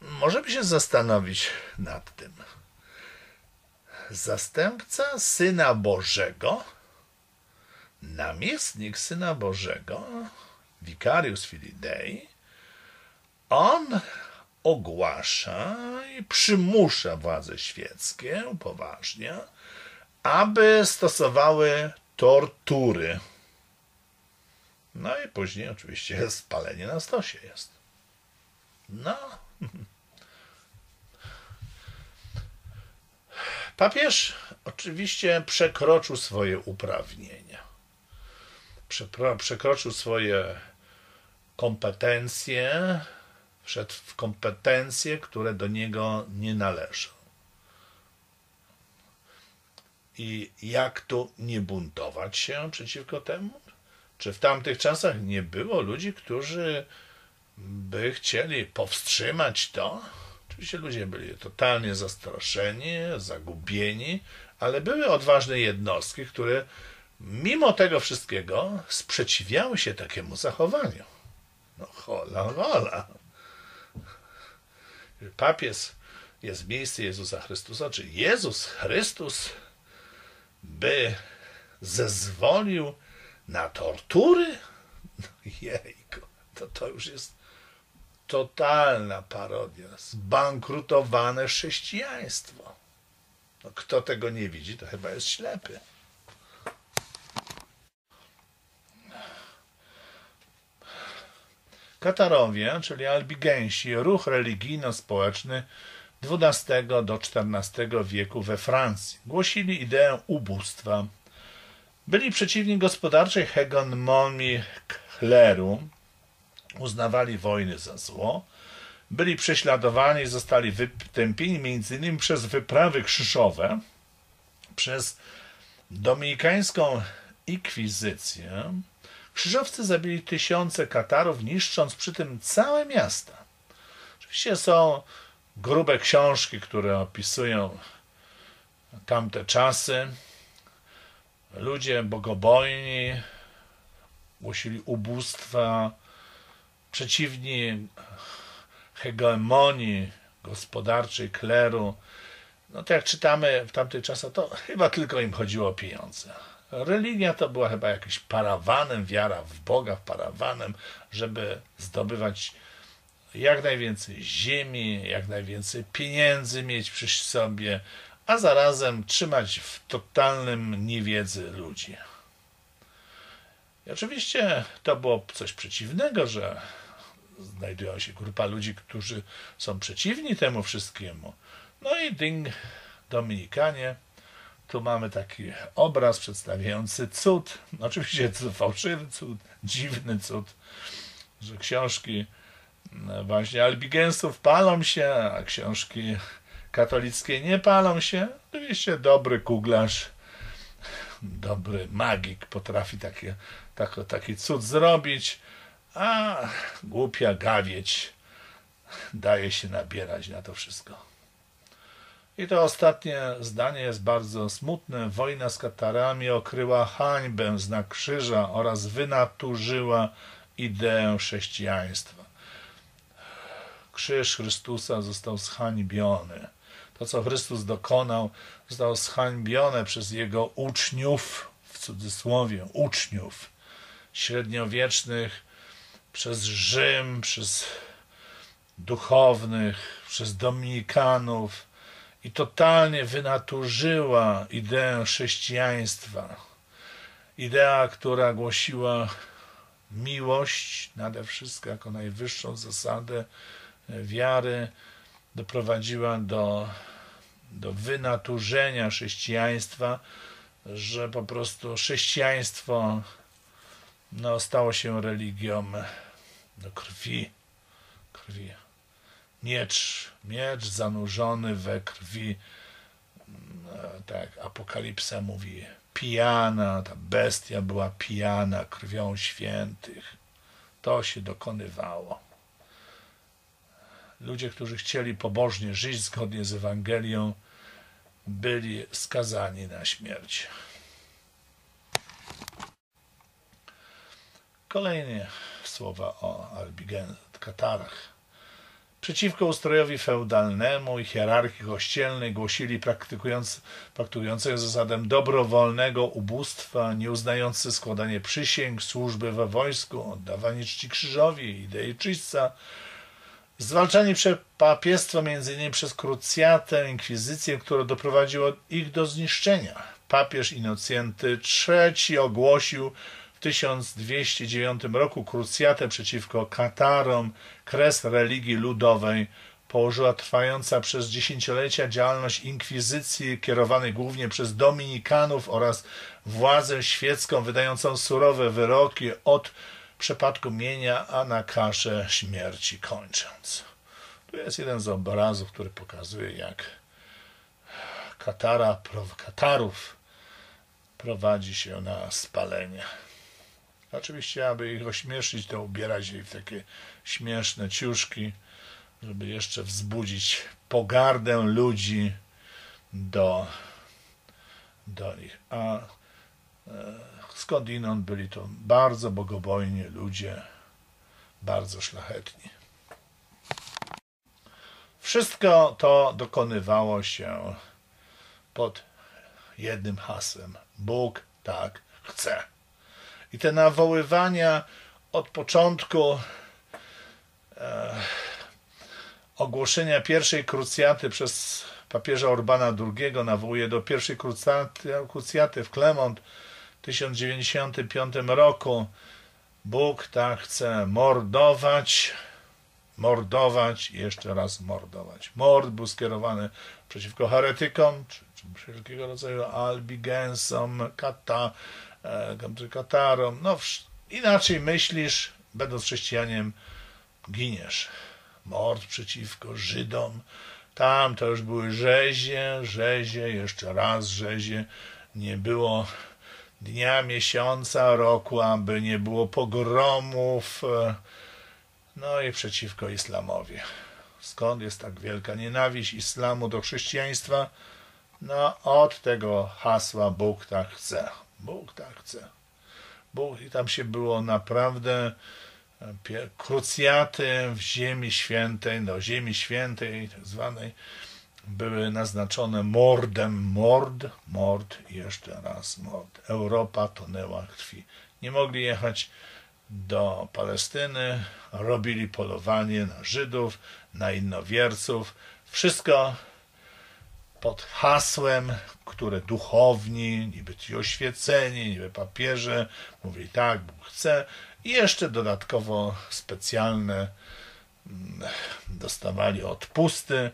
możemy się zastanowić nad tym. Zastępca Syna Bożego, namiestnik Syna Bożego, Vicarius Filii Dei, on ogłasza i przymusza władze świeckie, upoważnia, aby stosowały tortury. No i później oczywiście spalenie na stosie jest. No. Papież oczywiście przekroczył swoje uprawnienia. Przekroczył swoje kompetencje, wszedł w kompetencje, które do niego nie należą. I jak tu nie buntować się przeciwko temu? Czy w tamtych czasach nie było ludzi, którzy by chcieli powstrzymać to? Oczywiście ludzie byli totalnie zastraszeni, zagubieni, ale były odważne jednostki, które mimo tego wszystkiego sprzeciwiały się takiemu zachowaniu. No hola, hola. Papież jest w miejscu Jezusa Chrystusa, czy Jezus Chrystus by zezwolił na tortury? No jejku, to, to już jest totalna parodia, zbankrutowane chrześcijaństwo. No, kto tego nie widzi, to chyba jest ślepy. Katarowie, czyli albigensi, ruch religijno-społeczny dwunastego do czternastego wieku we Francji. Głosili ideę ubóstwa. Byli przeciwni gospodarczej hegemonii kleru, uznawali wojny za zło, byli prześladowani i zostali wytępieni między innymi przez wyprawy krzyżowe, przez dominikańską inkwizycję. Krzyżowcy zabili tysiące Katarów, niszcząc przy tym całe miasta. Oczywiście są grube książki, które opisują tamte czasy. Ludzie bogobojni, głosili ubóstwa, przeciwni hegemonii gospodarczej, kleru. No to jak czytamy w tamtych czasach, to chyba tylko im chodziło o pieniądze. Religia to była chyba jakimś parawanem, wiara w Boga, parawanem, żeby zdobywać jak najwięcej ziemi, jak najwięcej pieniędzy mieć przy sobie, a zarazem trzymać w totalnym niewiedzy ludzi. I oczywiście to było coś przeciwnego, że znajdują się grupa ludzi, którzy są przeciwni temu wszystkiemu. No i ding, Dominikanie. Tu mamy taki obraz przedstawiający cud. Oczywiście fałszywy cud, dziwny cud, że książki właśnie albigensów palą się, a książki katolickie nie palą się. Oczywiście dobry kuglarz, dobry magik potrafi takie, tak, taki cud zrobić, a głupia gawieć daje się nabierać na to wszystko. I to ostatnie zdanie jest bardzo smutne. Wojna z Katarami okryła hańbę znak krzyża oraz wynaturzyła ideę chrześcijaństwa. Krzyż Chrystusa został zhańbiony. To, co Chrystus dokonał, zostało zhańbione przez jego uczniów, w cudzysłowie uczniów, średniowiecznych, przez Rzym, przez duchownych, przez dominikanów, i totalnie wynaturzyła ideę chrześcijaństwa. Idea, która głosiła miłość nade wszystko jako najwyższą zasadę wiary, doprowadziła do, do wynaturzenia chrześcijaństwa, że po prostu chrześcijaństwo no, stało się religią do krwi. krwi. Miecz, miecz zanurzony we krwi, tak Apokalipsa mówi, pijana, ta bestia była pijana krwią świętych. To się dokonywało. Ludzie, którzy chcieli pobożnie żyć zgodnie z Ewangelią, byli skazani na śmierć. Kolejne słowa o Albigenach, Katarach. Przeciwko ustrojowi feudalnemu i hierarchii kościelnej głosili praktykując, praktykujących zasadę dobrowolnego ubóstwa, nieuznający składanie przysięg, służby we wojsku, oddawanie czci krzyżowi, idei czyśćca, zwalczanie przez papiestwo między innymi przez krucjatę, inkwizycję, która doprowadziła ich do zniszczenia. Papież Innocenty trzeci ogłosił w tysiąc dwieście dziewiątym roku krucjatę przeciwko Katarom. Kres religii ludowej położyła trwająca przez dziesięciolecia działalność inkwizycji kierowanej głównie przez dominikanów oraz władzę świecką wydającą surowe wyroki od przepadku mienia, a na karze śmierci kończąc. Tu jest jeden z obrazów, który pokazuje, jak Katara, Katarów prowadzi się na spalenie. Oczywiście, aby ich ośmieszyć, to ubierać je w takie śmieszne ciuszki, żeby jeszcze wzbudzić pogardę ludzi do, do nich. A e, skądinąd byli to bardzo bogobojni ludzie, bardzo szlachetni. Wszystko to dokonywało się pod jednym hasłem. Bóg tak chce. I te nawoływania od początku e, ogłoszenia pierwszej krucjaty przez papieża Urbana drugiego nawołuje do pierwszej krucjaty, krucjaty w Clement w tysiąc dziewięćdziesiątym piątym roku. Bóg tak chce mordować, mordować i jeszcze raz mordować. Mord był skierowany przeciwko heretykom, czy, czy wszelkiego rodzaju albigensom, kata, e, katarom. No, inaczej myślisz, będąc chrześcijaniem, giniesz. Mord przeciwko Żydom. Tam to już były rzezie, rzezie, jeszcze raz rzezie. Nie było dnia, miesiąca, roku, aby nie było pogromów. No i przeciwko islamowi. Skąd jest tak wielka nienawiść islamu do chrześcijaństwa? No od tego hasła Bóg tak chce. Bóg tak chce. Bóg, i tam się było naprawdę krucjaty w Ziemi Świętej, do Ziemi Świętej tak zwanej, były naznaczone mordem. Mord, mord, jeszcze raz mord. Europa tonęła krwi. Nie mogli jechać do Palestyny, robili polowanie na Żydów, na innowierców. Wszystko pod hasłem, które duchowni, niby ci oświeceni, niby papieże, mówili tak, Bóg chce. I jeszcze dodatkowo specjalne dostawali odpusty.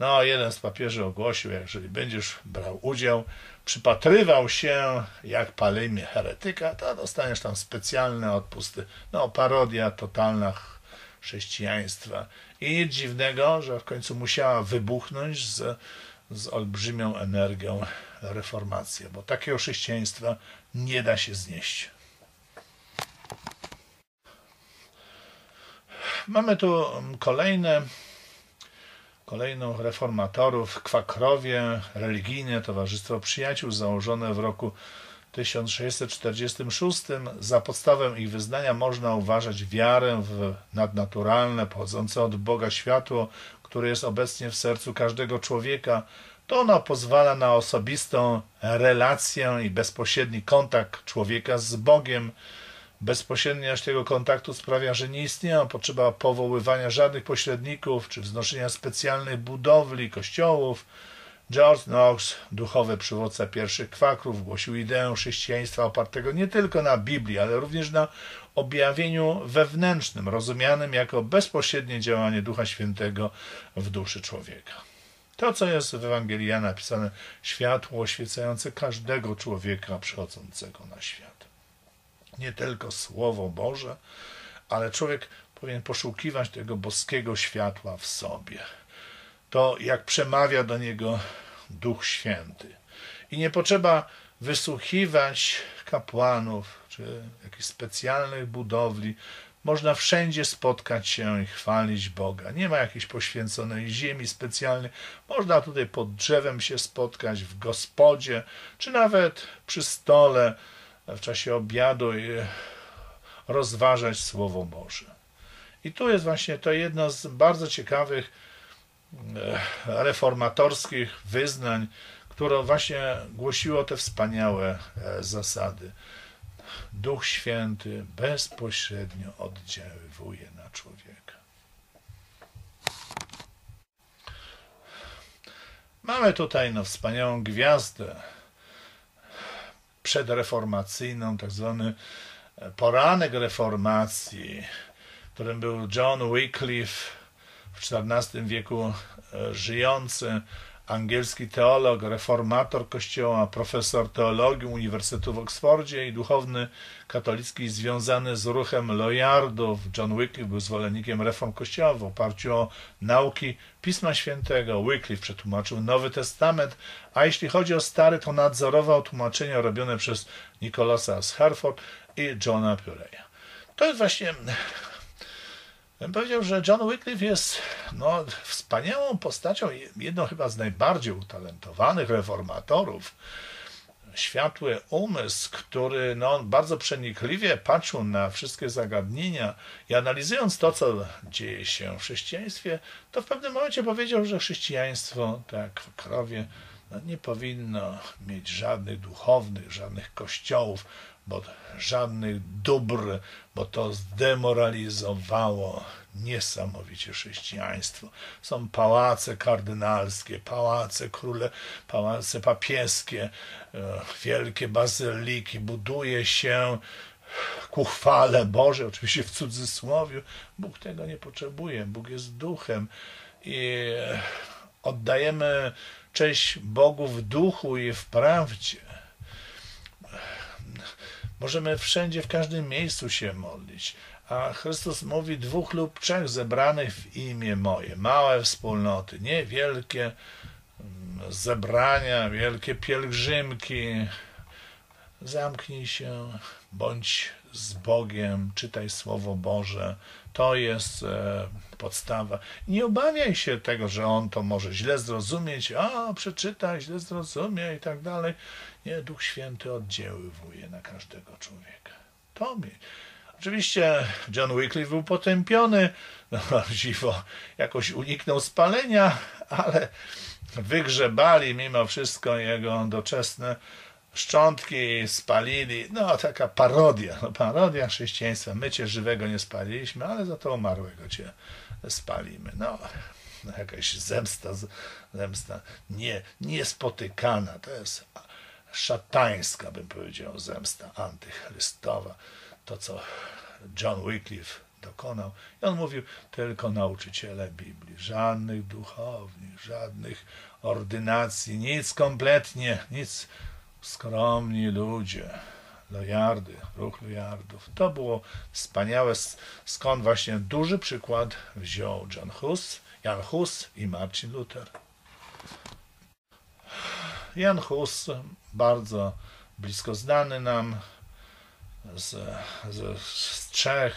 No, jeden z papieży ogłosił, jeżeli będziesz brał udział, przypatrywał się, jak palimy heretyka, to dostaniesz tam specjalne odpusty. No, parodia totalna chrześcijaństwa. I nic dziwnego, że w końcu musiała wybuchnąć z, z olbrzymią energią reformacja, bo takiego chrześcijaństwa nie da się znieść. Mamy tu kolejne, kolejną reformatorów, Kwakrowie, religijne towarzystwo przyjaciół założone w roku tysiąc sześćset czterdziestym szóstym. Za podstawę ich wyznania można uważać wiarę w nadnaturalne, pochodzące od Boga światło, które jest obecnie w sercu każdego człowieka. To ono pozwala na osobistą relację i bezpośredni kontakt człowieka z Bogiem. Bezpośredniość tego kontaktu sprawia, że nie istnieje potrzeba powoływania żadnych pośredników czy wznoszenia specjalnych budowli, kościołów. John Knox, duchowy przywódca pierwszych kwakrów, głosił ideę chrześcijaństwa opartego nie tylko na Biblii, ale również na objawieniu wewnętrznym, rozumianym jako bezpośrednie działanie Ducha Świętego w duszy człowieka. To, co jest w Ewangelii Jana napisane, światło oświecające każdego człowieka przychodzącego na świat. Nie tylko Słowo Boże, ale człowiek powinien poszukiwać tego boskiego światła w sobie. To, jak przemawia do niego Duch Święty. I nie potrzeba wysłuchiwać kapłanów czy jakichś specjalnych budowli. Można wszędzie spotkać się i chwalić Boga. Nie ma jakiejś poświęconej ziemi specjalnej. Można tutaj pod drzewem się spotkać, w gospodzie, czy nawet przy stole, w czasie obiadu i rozważać Słowo Boże. I tu jest właśnie to jedno z bardzo ciekawych reformatorskich wyznań, które właśnie głosiło te wspaniałe zasady. Duch Święty bezpośrednio oddziaływuje na człowieka. Mamy tutaj no, wspaniałą gwiazdę przedreformacyjną, tak zwany poranek reformacji, którym był John Wycliffe, w czternastym wieku żyjący, angielski teolog, reformator Kościoła, profesor teologii Uniwersytetu w Oksfordzie i duchowny katolicki związany z ruchem Loyardów. John Wycliffe był zwolennikiem reform Kościoła w oparciu o nauki Pisma Świętego. Wycliffe przetłumaczył Nowy Testament, a jeśli chodzi o Stary, to nadzorował tłumaczenia robione przez Nicolasa z Hereford i Johna Pureya. To jest właśnie... Bym powiedział, że John Wycliffe jest no, wspaniałą postacią, jedną chyba z najbardziej utalentowanych reformatorów. Światły umysł, który no, bardzo przenikliwie patrzył na wszystkie zagadnienia i analizując to, co dzieje się w chrześcijaństwie, to w pewnym momencie powiedział, że chrześcijaństwo, tak jak Kwakrowie, no, nie powinno mieć żadnych duchownych, żadnych kościołów, bo żadnych dóbr, bo to zdemoralizowało niesamowicie chrześcijaństwo. Są pałace kardynalskie, pałace króle, pałace papieskie, wielkie bazyliki, buduje się ku chwale Bożej, oczywiście w cudzysłowie. Bóg tego nie potrzebuje, Bóg jest duchem i oddajemy cześć Bogu w duchu i w prawdzie. Możemy wszędzie, w każdym miejscu się modlić. A Chrystus mówi: dwóch lub trzech zebranych w imię moje, małe wspólnoty, nie wielkie zebrania, wielkie pielgrzymki. Zamknij się, bądź z Bogiem, czytaj Słowo Boże. To jest e, podstawa. Nie obawiaj się tego, że on to może źle zrozumieć, a przeczytaj, źle zrozumie i tak dalej. Nie, Duch Święty oddziaływuje na każdego człowieka. To mi. Oczywiście John Wycliffe był potępiony, no dziwo, jakoś uniknął spalenia, ale wygrzebali mimo wszystko jego doczesne szczątki, spalili. No taka parodia, no, parodia chrześcijaństwa. My cię żywego nie spaliliśmy, ale za to umarłego cię spalimy. No, jakaś zemsta, zemsta nie, niespotykana, to jest szatańska, bym powiedział, zemsta antychrystowa. To, co John Wycliffe dokonał. I on mówił: tylko nauczyciele Biblii, żadnych duchowni, żadnych ordynacji, nic kompletnie, nic. Skromni ludzie, lojardy, ruch lojardów. To było wspaniałe, skąd właśnie duży przykład wziął John Hus, Jan Hus i Marcin Luter. Jan Hus, bardzo blisko znany nam, Z, z, z Czech.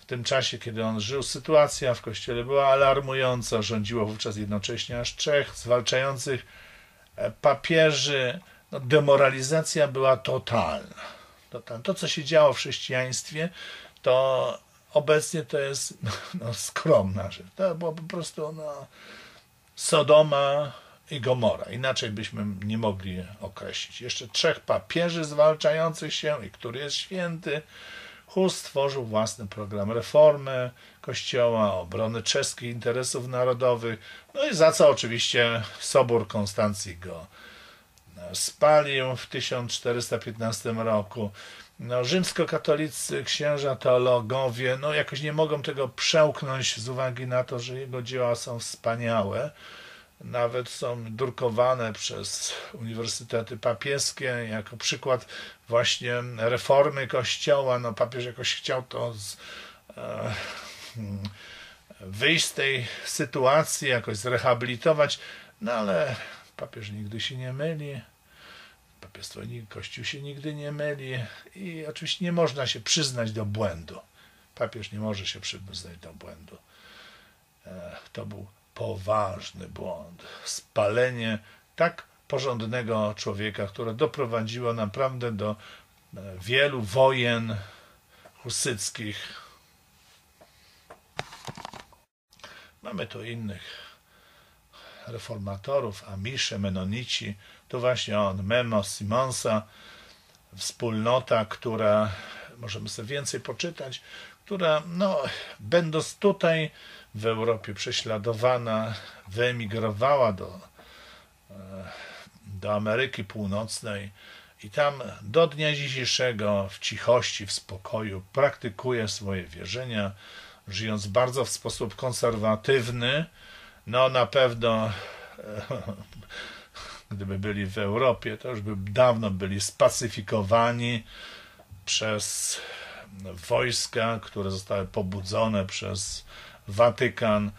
W tym czasie, kiedy on żył, sytuacja w kościele była alarmująca. Rządziło wówczas jednocześnie aż trzech zwalczających papieży. No, demoralizacja była totalna. totalna. To, co się działo w chrześcijaństwie, to obecnie to jest no, skromna rzecz. To była po prostu no, Sodoma i Gomora. Inaczej byśmy nie mogli określić. Jeszcze trzech papieży zwalczających się i który jest święty. Hus stworzył własny program reformy Kościoła, obrony czeskich interesów narodowych. No i za co oczywiście Sobór Konstancji go spalił w tysiąc czterysta piętnastym roku. No, rzymskokatolicy księża, teologowie, no jakoś nie mogą tego przełknąć z uwagi na to, że jego dzieła są wspaniałe. Nawet są drukowane przez uniwersytety papieskie jako przykład właśnie reformy Kościoła. No, papież jakoś chciał to z, e, wyjść z tej sytuacji, jakoś zrehabilitować, no ale papież nigdy się nie myli, papiestwo, Kościół się nigdy nie myli i oczywiście nie można się przyznać do błędu. Papież nie może się przyznać do błędu. E, to był poważny błąd. Spalenie tak porządnego człowieka, które doprowadziło naprawdę do wielu wojen husyckich. Mamy tu innych reformatorów, Amisze, Menonici. To właśnie on, Memo Simonsa, wspólnota, która, możemy sobie więcej poczytać, która, no, będąc tutaj w Europie prześladowana, wyemigrowała do, do Ameryki Północnej i tam do dnia dzisiejszego w cichości, w spokoju praktykuje swoje wierzenia, żyjąc bardzo w sposób konserwatywny. No na pewno gdyby byli w Europie, to już by dawno byli spacyfikowani przez wojska, które zostały pobudzone przez Watykan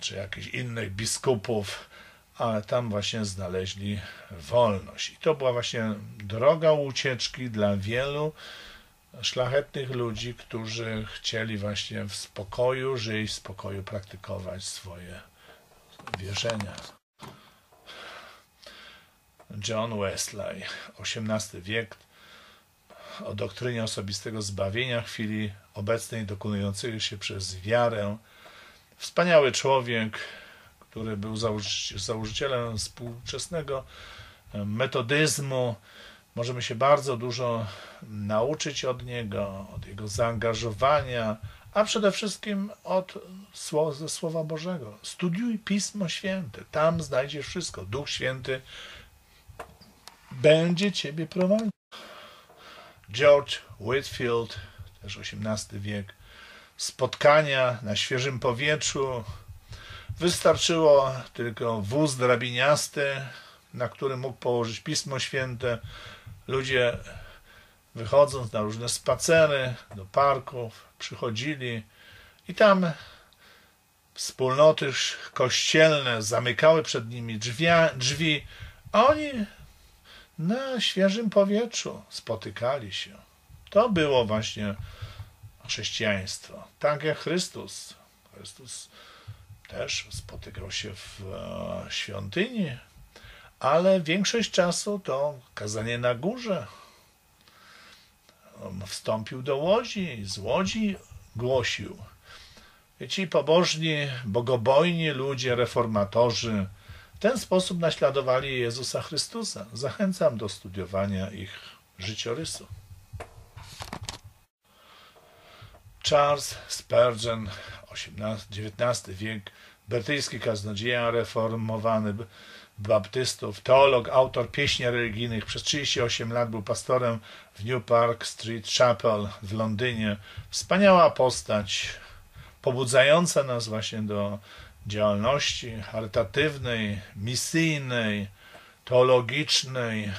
czy jakichś innych biskupów, ale tam właśnie znaleźli wolność. I to była właśnie droga ucieczki dla wielu szlachetnych ludzi, którzy chcieli właśnie w spokoju żyć, w spokoju praktykować swoje wierzenia. John Wesley, osiemnasty wiek, o doktrynie osobistego zbawienia w chwili obecnej dokonującej się przez wiarę. Wspaniały człowiek, który był założycielem współczesnego metodyzmu. Możemy się bardzo dużo nauczyć od niego, od jego zaangażowania, a przede wszystkim od ze Słowa Bożego. Studiuj Pismo Święte, tam znajdziesz wszystko. Duch Święty będzie ciebie prowadził. George Whitefield, też osiemnasty wiek, spotkania na świeżym powietrzu. Wystarczyło tylko wóz drabiniasty, na którym mógł położyć Pismo Święte. Ludzie, wychodząc na różne spacery, do parków, przychodzili i tam wspólnoty kościelne zamykały przed nimi drzwia, drzwi, a oni na świeżym powietrzu spotykali się. To było właśnie chrześcijaństwo. Tak jak Chrystus. Chrystus też spotykał się w świątyni, ale większość czasu to kazanie na górze. Wstąpił do łodzi, z łodzi głosił. I ci pobożni, bogobojni ludzie, reformatorzy w ten sposób naśladowali Jezusa Chrystusa. Zachęcam do studiowania ich życiorysu. Charles Spurgeon, dziewiętnasty wiek, brytyjski kaznodzieja reformowany baptystów, teolog, autor pieśni religijnych. Przez trzydzieści osiem lat był pastorem w New Park Street Chapel w Londynie. Wspaniała postać, pobudzająca nas właśnie do działalności charytatywnej, misyjnej, teologicznej.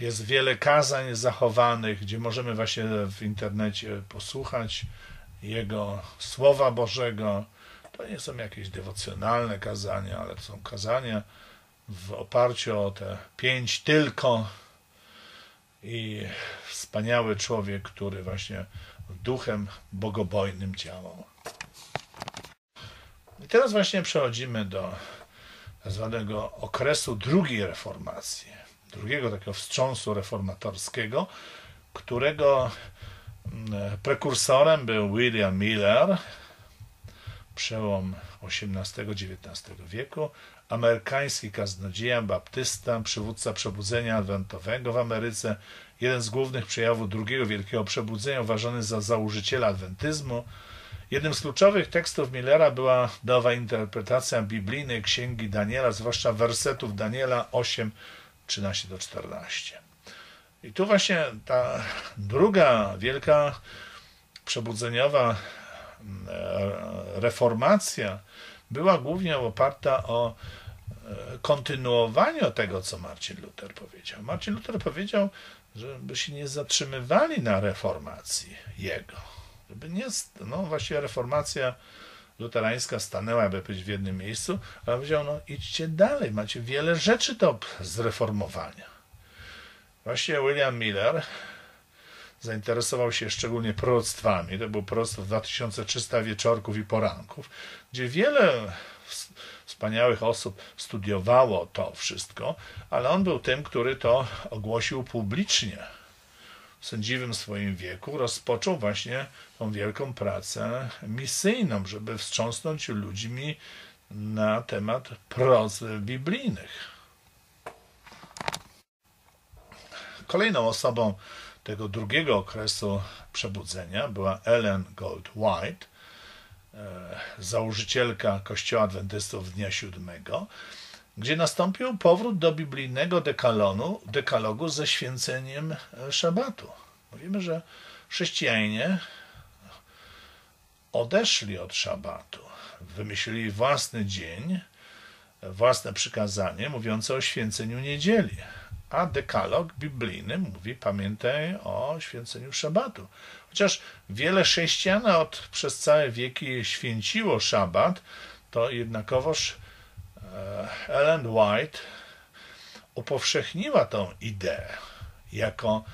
Jest wiele kazań zachowanych, gdzie możemy właśnie w internecie posłuchać jego Słowa Bożego. To nie są jakieś dewocjonalne kazania, ale to są kazania w oparciu o te pięć tylko. I wspaniały człowiek, który właśnie duchem bogobojnym działał. I teraz właśnie przechodzimy do tak zwanego okresu drugiej reformacji, drugiego takiego wstrząsu reformatorskiego, którego prekursorem był William Miller, przełom osiemnastego do dziewiętnastego wieku, amerykański kaznodzieja, baptysta, przywódca przebudzenia adwentowego w Ameryce, jeden z głównych przejawów drugiego wielkiego przebudzenia, uważany za założyciela adwentyzmu. Jednym z kluczowych tekstów Millera była nowa interpretacja biblijnej księgi Daniela, zwłaszcza wersetów Daniela osiem, trzynaście do czternastu. I tu właśnie ta druga wielka przebudzeniowa reformacja była głównie oparta o kontynuowanie tego, co Marcin Luter powiedział. Marcin Luter powiedział, żeby się nie zatrzymywali na reformacji jego. Żeby nie, no właściwie reformacja luterańska stanęła, jakby powiedzieć, w jednym miejscu, ale powiedział, no idźcie dalej, macie wiele rzeczy do zreformowania. Właśnie William Miller zainteresował się szczególnie proroctwami. To był proroctwo dwa tysiące trzysta wieczorków i poranków, gdzie wiele wspaniałych osób studiowało to wszystko, ale on był tym, który to ogłosił publicznie. W sędziwym swoim wieku rozpoczął właśnie tą wielką pracę misyjną, żeby wstrząsnąć ludźmi na temat proroctw biblijnych. Kolejną osobą tego drugiego okresu przebudzenia była Ellen G. White, założycielka Kościoła Adwentystów Dnia Siódmego, gdzie nastąpił powrót do biblijnego dekalonu, dekalogu ze święceniem szabatu. Mówimy, że chrześcijanie odeszli od szabatu, wymyślili własny dzień, własne przykazanie mówiące o święceniu niedzieli. A dekalog biblijny mówi, pamiętaj o święceniu szabatu. Chociaż wiele chrześcijan od, przez całe wieki święciło szabat, to jednakowoż Ellen White upowszechniła tą ideę jako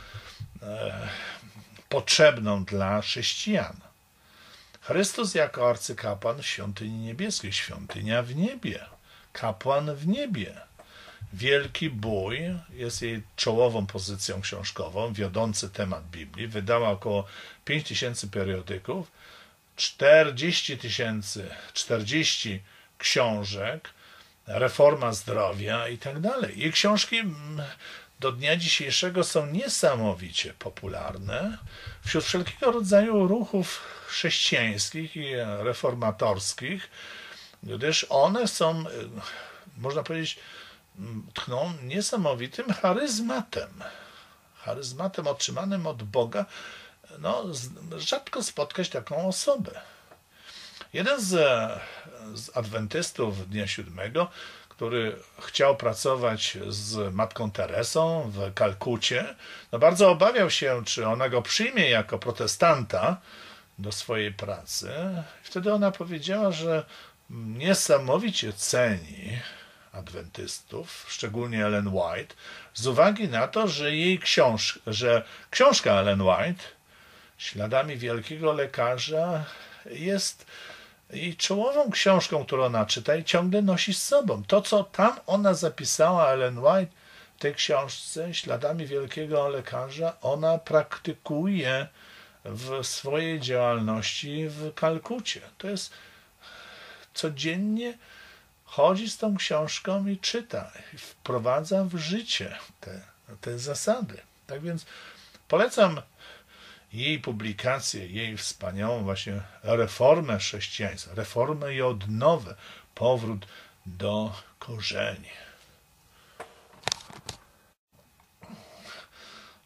e, potrzebną dla chrześcijan. Chrystus jako arcykapłan w świątyni niebieskiej, świątynia w niebie, kapłan w niebie. Wielki bój jest jej czołową pozycją książkową, wiodący temat Biblii. Wydała około pięć tysięcy periodyków, czterdzieści tysięcy, czterdzieści książek, reforma zdrowia i tak dalej. Jej książki do dnia dzisiejszego są niesamowicie popularne wśród wszelkiego rodzaju ruchów chrześcijańskich i reformatorskich, gdyż one są, można powiedzieć, tchną niesamowitym charyzmatem. charyzmatem otrzymanym od Boga, no, rzadko spotkać taką osobę. Jeden z, z adwentystów Dnia Siódmego, który chciał pracować z Matką Teresą w Kalkucie, no bardzo obawiał się, czy ona go przyjmie jako protestanta do swojej pracy. Wtedy ona powiedziała, że niesamowicie ceni adwentystów, szczególnie Ellen White, z uwagi na to, że jej książ że książka Ellen White Śladami wielkiego lekarza jest jej czołową książką, którą ona czyta i ciągle nosi z sobą. To, co tam ona zapisała, Ellen White, w tej książce Śladami wielkiego lekarza, ona praktykuje w swojej działalności w Kalkucie. To jest codziennie chodzi z tą książką i czyta, i wprowadza w życie te, te zasady. Tak więc polecam jej publikację, jej wspaniałą właśnie reformę chrześcijaństwa, reformę i odnowę, powrót do korzeni.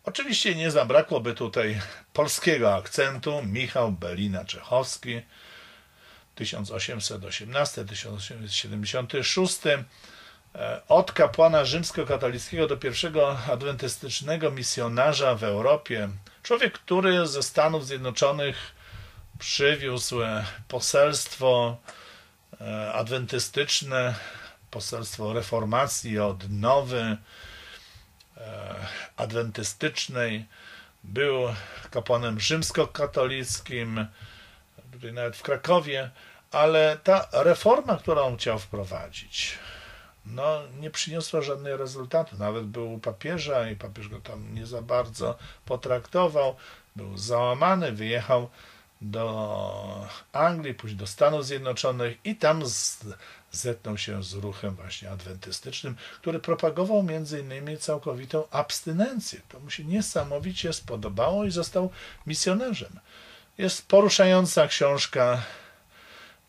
Oczywiście nie zabrakłoby tutaj polskiego akcentu. Michał Belina-Czechowski, tysiąc osiemset osiemnasty do tysiąc osiemset siedemdziesiątego szóstego, od kapłana rzymskokatolickiego do pierwszego adwentystycznego misjonarza w Europie. Człowiek, który ze Stanów Zjednoczonych przywiózł poselstwo adwentystyczne, poselstwo reformacji, odnowy adwentystycznej. Był kapłanem rzymskokatolickim, tutaj nawet w Krakowie, ale ta reforma, którą chciał wprowadzić, no, nie przyniosła żadnego rezultatu. Nawet był u papieża i papież go tam nie za bardzo potraktował. Był załamany, wyjechał do Anglii, później do Stanów Zjednoczonych i tam z, zetknął się z ruchem właśnie adwentystycznym, który propagował między innymi całkowitą abstynencję. To mu się niesamowicie spodobało i został misjonarzem. Jest poruszająca książka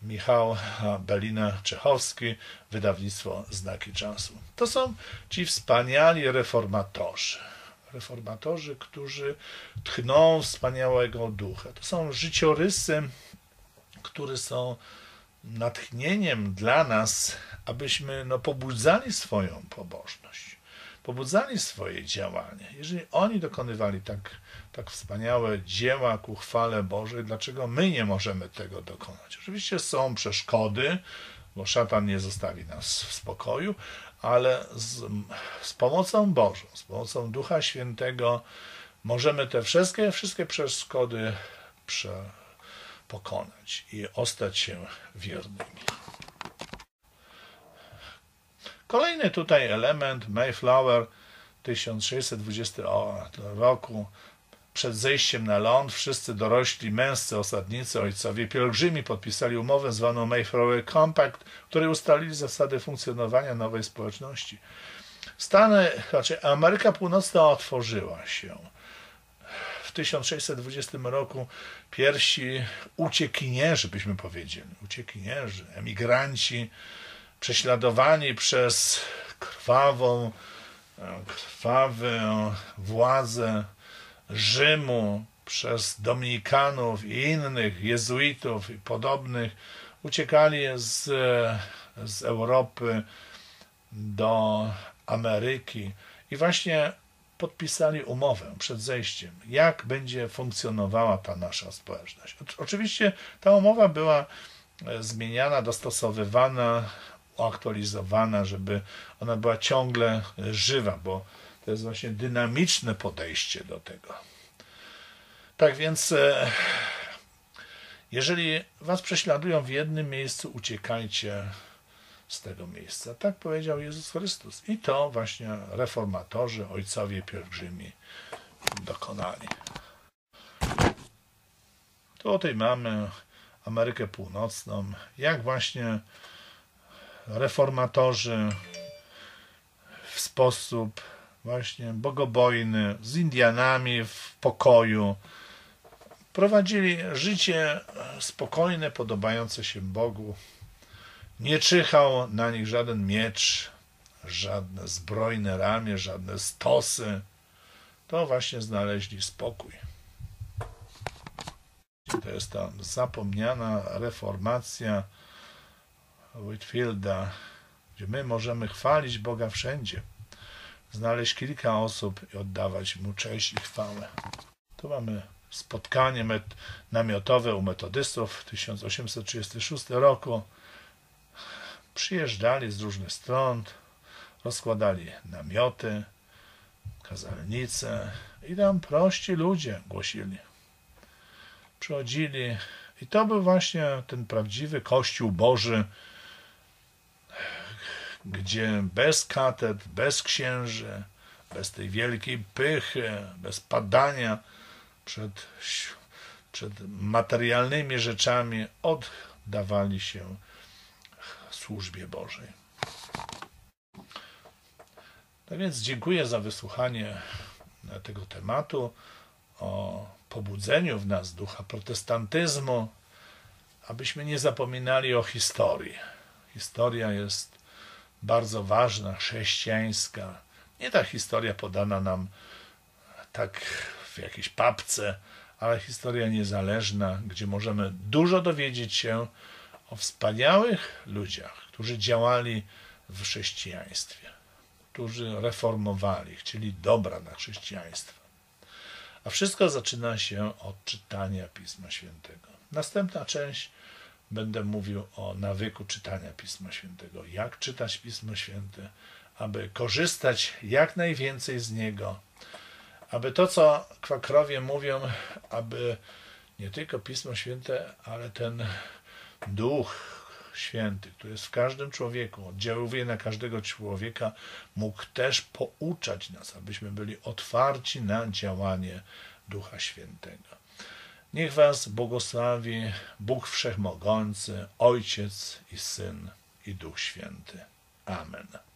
Michał Belina-Czechowski, wydawnictwo Znaki Czasu. To są ci wspaniali reformatorzy. Reformatorzy, którzy tchną wspaniałego ducha. To są życiorysy, które są natchnieniem dla nas, abyśmy no, pobudzali swoją pobożność, pobudzali swoje działanie. Jeżeli oni dokonywali tak, tak wspaniałe dzieła ku chwale Bożej, dlaczego my nie możemy tego dokonać? Oczywiście są przeszkody, bo szatan nie zostawi nas w spokoju, ale z, z pomocą Bożą, z pomocą Ducha Świętego możemy te wszystkie, wszystkie przeszkody prze, pokonać i ostać się wiernymi. Kolejny tutaj element, Mayflower, tysiąc sześćset dwudziestego roku, przed zejściem na ląd wszyscy dorośli męscy osadnicy, ojcowie pielgrzymi podpisali umowę zwaną Mayflower Compact, w której ustalili zasady funkcjonowania nowej społeczności. Stany, znaczy Ameryka Północna otworzyła się. W tysiąc sześćset dwudziestym roku pierwsi uciekinierzy, byśmy powiedzieli, uciekinierzy, emigranci, prześladowani przez krwawą, krwawą władzę Rzymu, przez Dominikanów i innych jezuitów i podobnych, uciekali z, z Europy do Ameryki i właśnie podpisali umowę przed zejściem, jak będzie funkcjonowała ta nasza społeczność. Oczywiście ta umowa była zmieniana, dostosowywana, aktualizowana, żeby ona była ciągle żywa, bo to jest właśnie dynamiczne podejście do tego. Tak więc, jeżeli was prześladują w jednym miejscu, uciekajcie z tego miejsca. Tak powiedział Jezus Chrystus. I to właśnie reformatorzy, ojcowie pielgrzymi dokonali. Tutaj mamy Amerykę Północną, jak właśnie reformatorzy w sposób właśnie bogobojny, z Indianami w pokoju prowadzili życie spokojne, podobające się Bogu. Nie czyhał na nich żaden miecz, żadne zbrojne ramię, żadne stosy. to właśnie znaleźli spokój. To jest ta zapomniana reformacja Whitfielda, gdzie my możemy chwalić Boga wszędzie, znaleźć kilka osób i oddawać Mu cześć i chwałę. Tu mamy spotkanie namiotowe u metodystów w tysiąc osiemset trzydziestym szóstym roku. Przyjeżdżali z różnych stron, rozkładali namioty, kazalnice i tam prości ludzie głosili. Przychodzili i to był właśnie ten prawdziwy Kościół Boży, gdzie bez katedr, bez księży, bez tej wielkiej pychy, bez padania przed, przed materialnymi rzeczami oddawali się służbie Bożej. Tak więc dziękuję za wysłuchanie tego tematu o pobudzeniu w nas ducha protestantyzmu, abyśmy nie zapominali o historii. Historia jest bardzo ważna, chrześcijańska. Nie ta historia podana nam tak w jakiejś papce, ale historia niezależna, gdzie możemy dużo dowiedzieć się o wspaniałych ludziach, którzy działali w chrześcijaństwie, którzy reformowali, chcieli dobra dla chrześcijaństwa. A wszystko zaczyna się od czytania Pisma Świętego. Następna część będę mówił o nawyku czytania Pisma Świętego. Jak czytać Pismo Święte, aby korzystać jak najwięcej z niego, aby to, co kwakrowie mówią, aby nie tylko Pismo Święte, ale ten Duch Święty, który jest w każdym człowieku, oddziałuje na każdego człowieka, mógł też pouczać nas, abyśmy byli otwarci na działanie Ducha Świętego. Niech was błogosławi Bóg Wszechmogący, Ojciec i Syn i Duch Święty. Amen.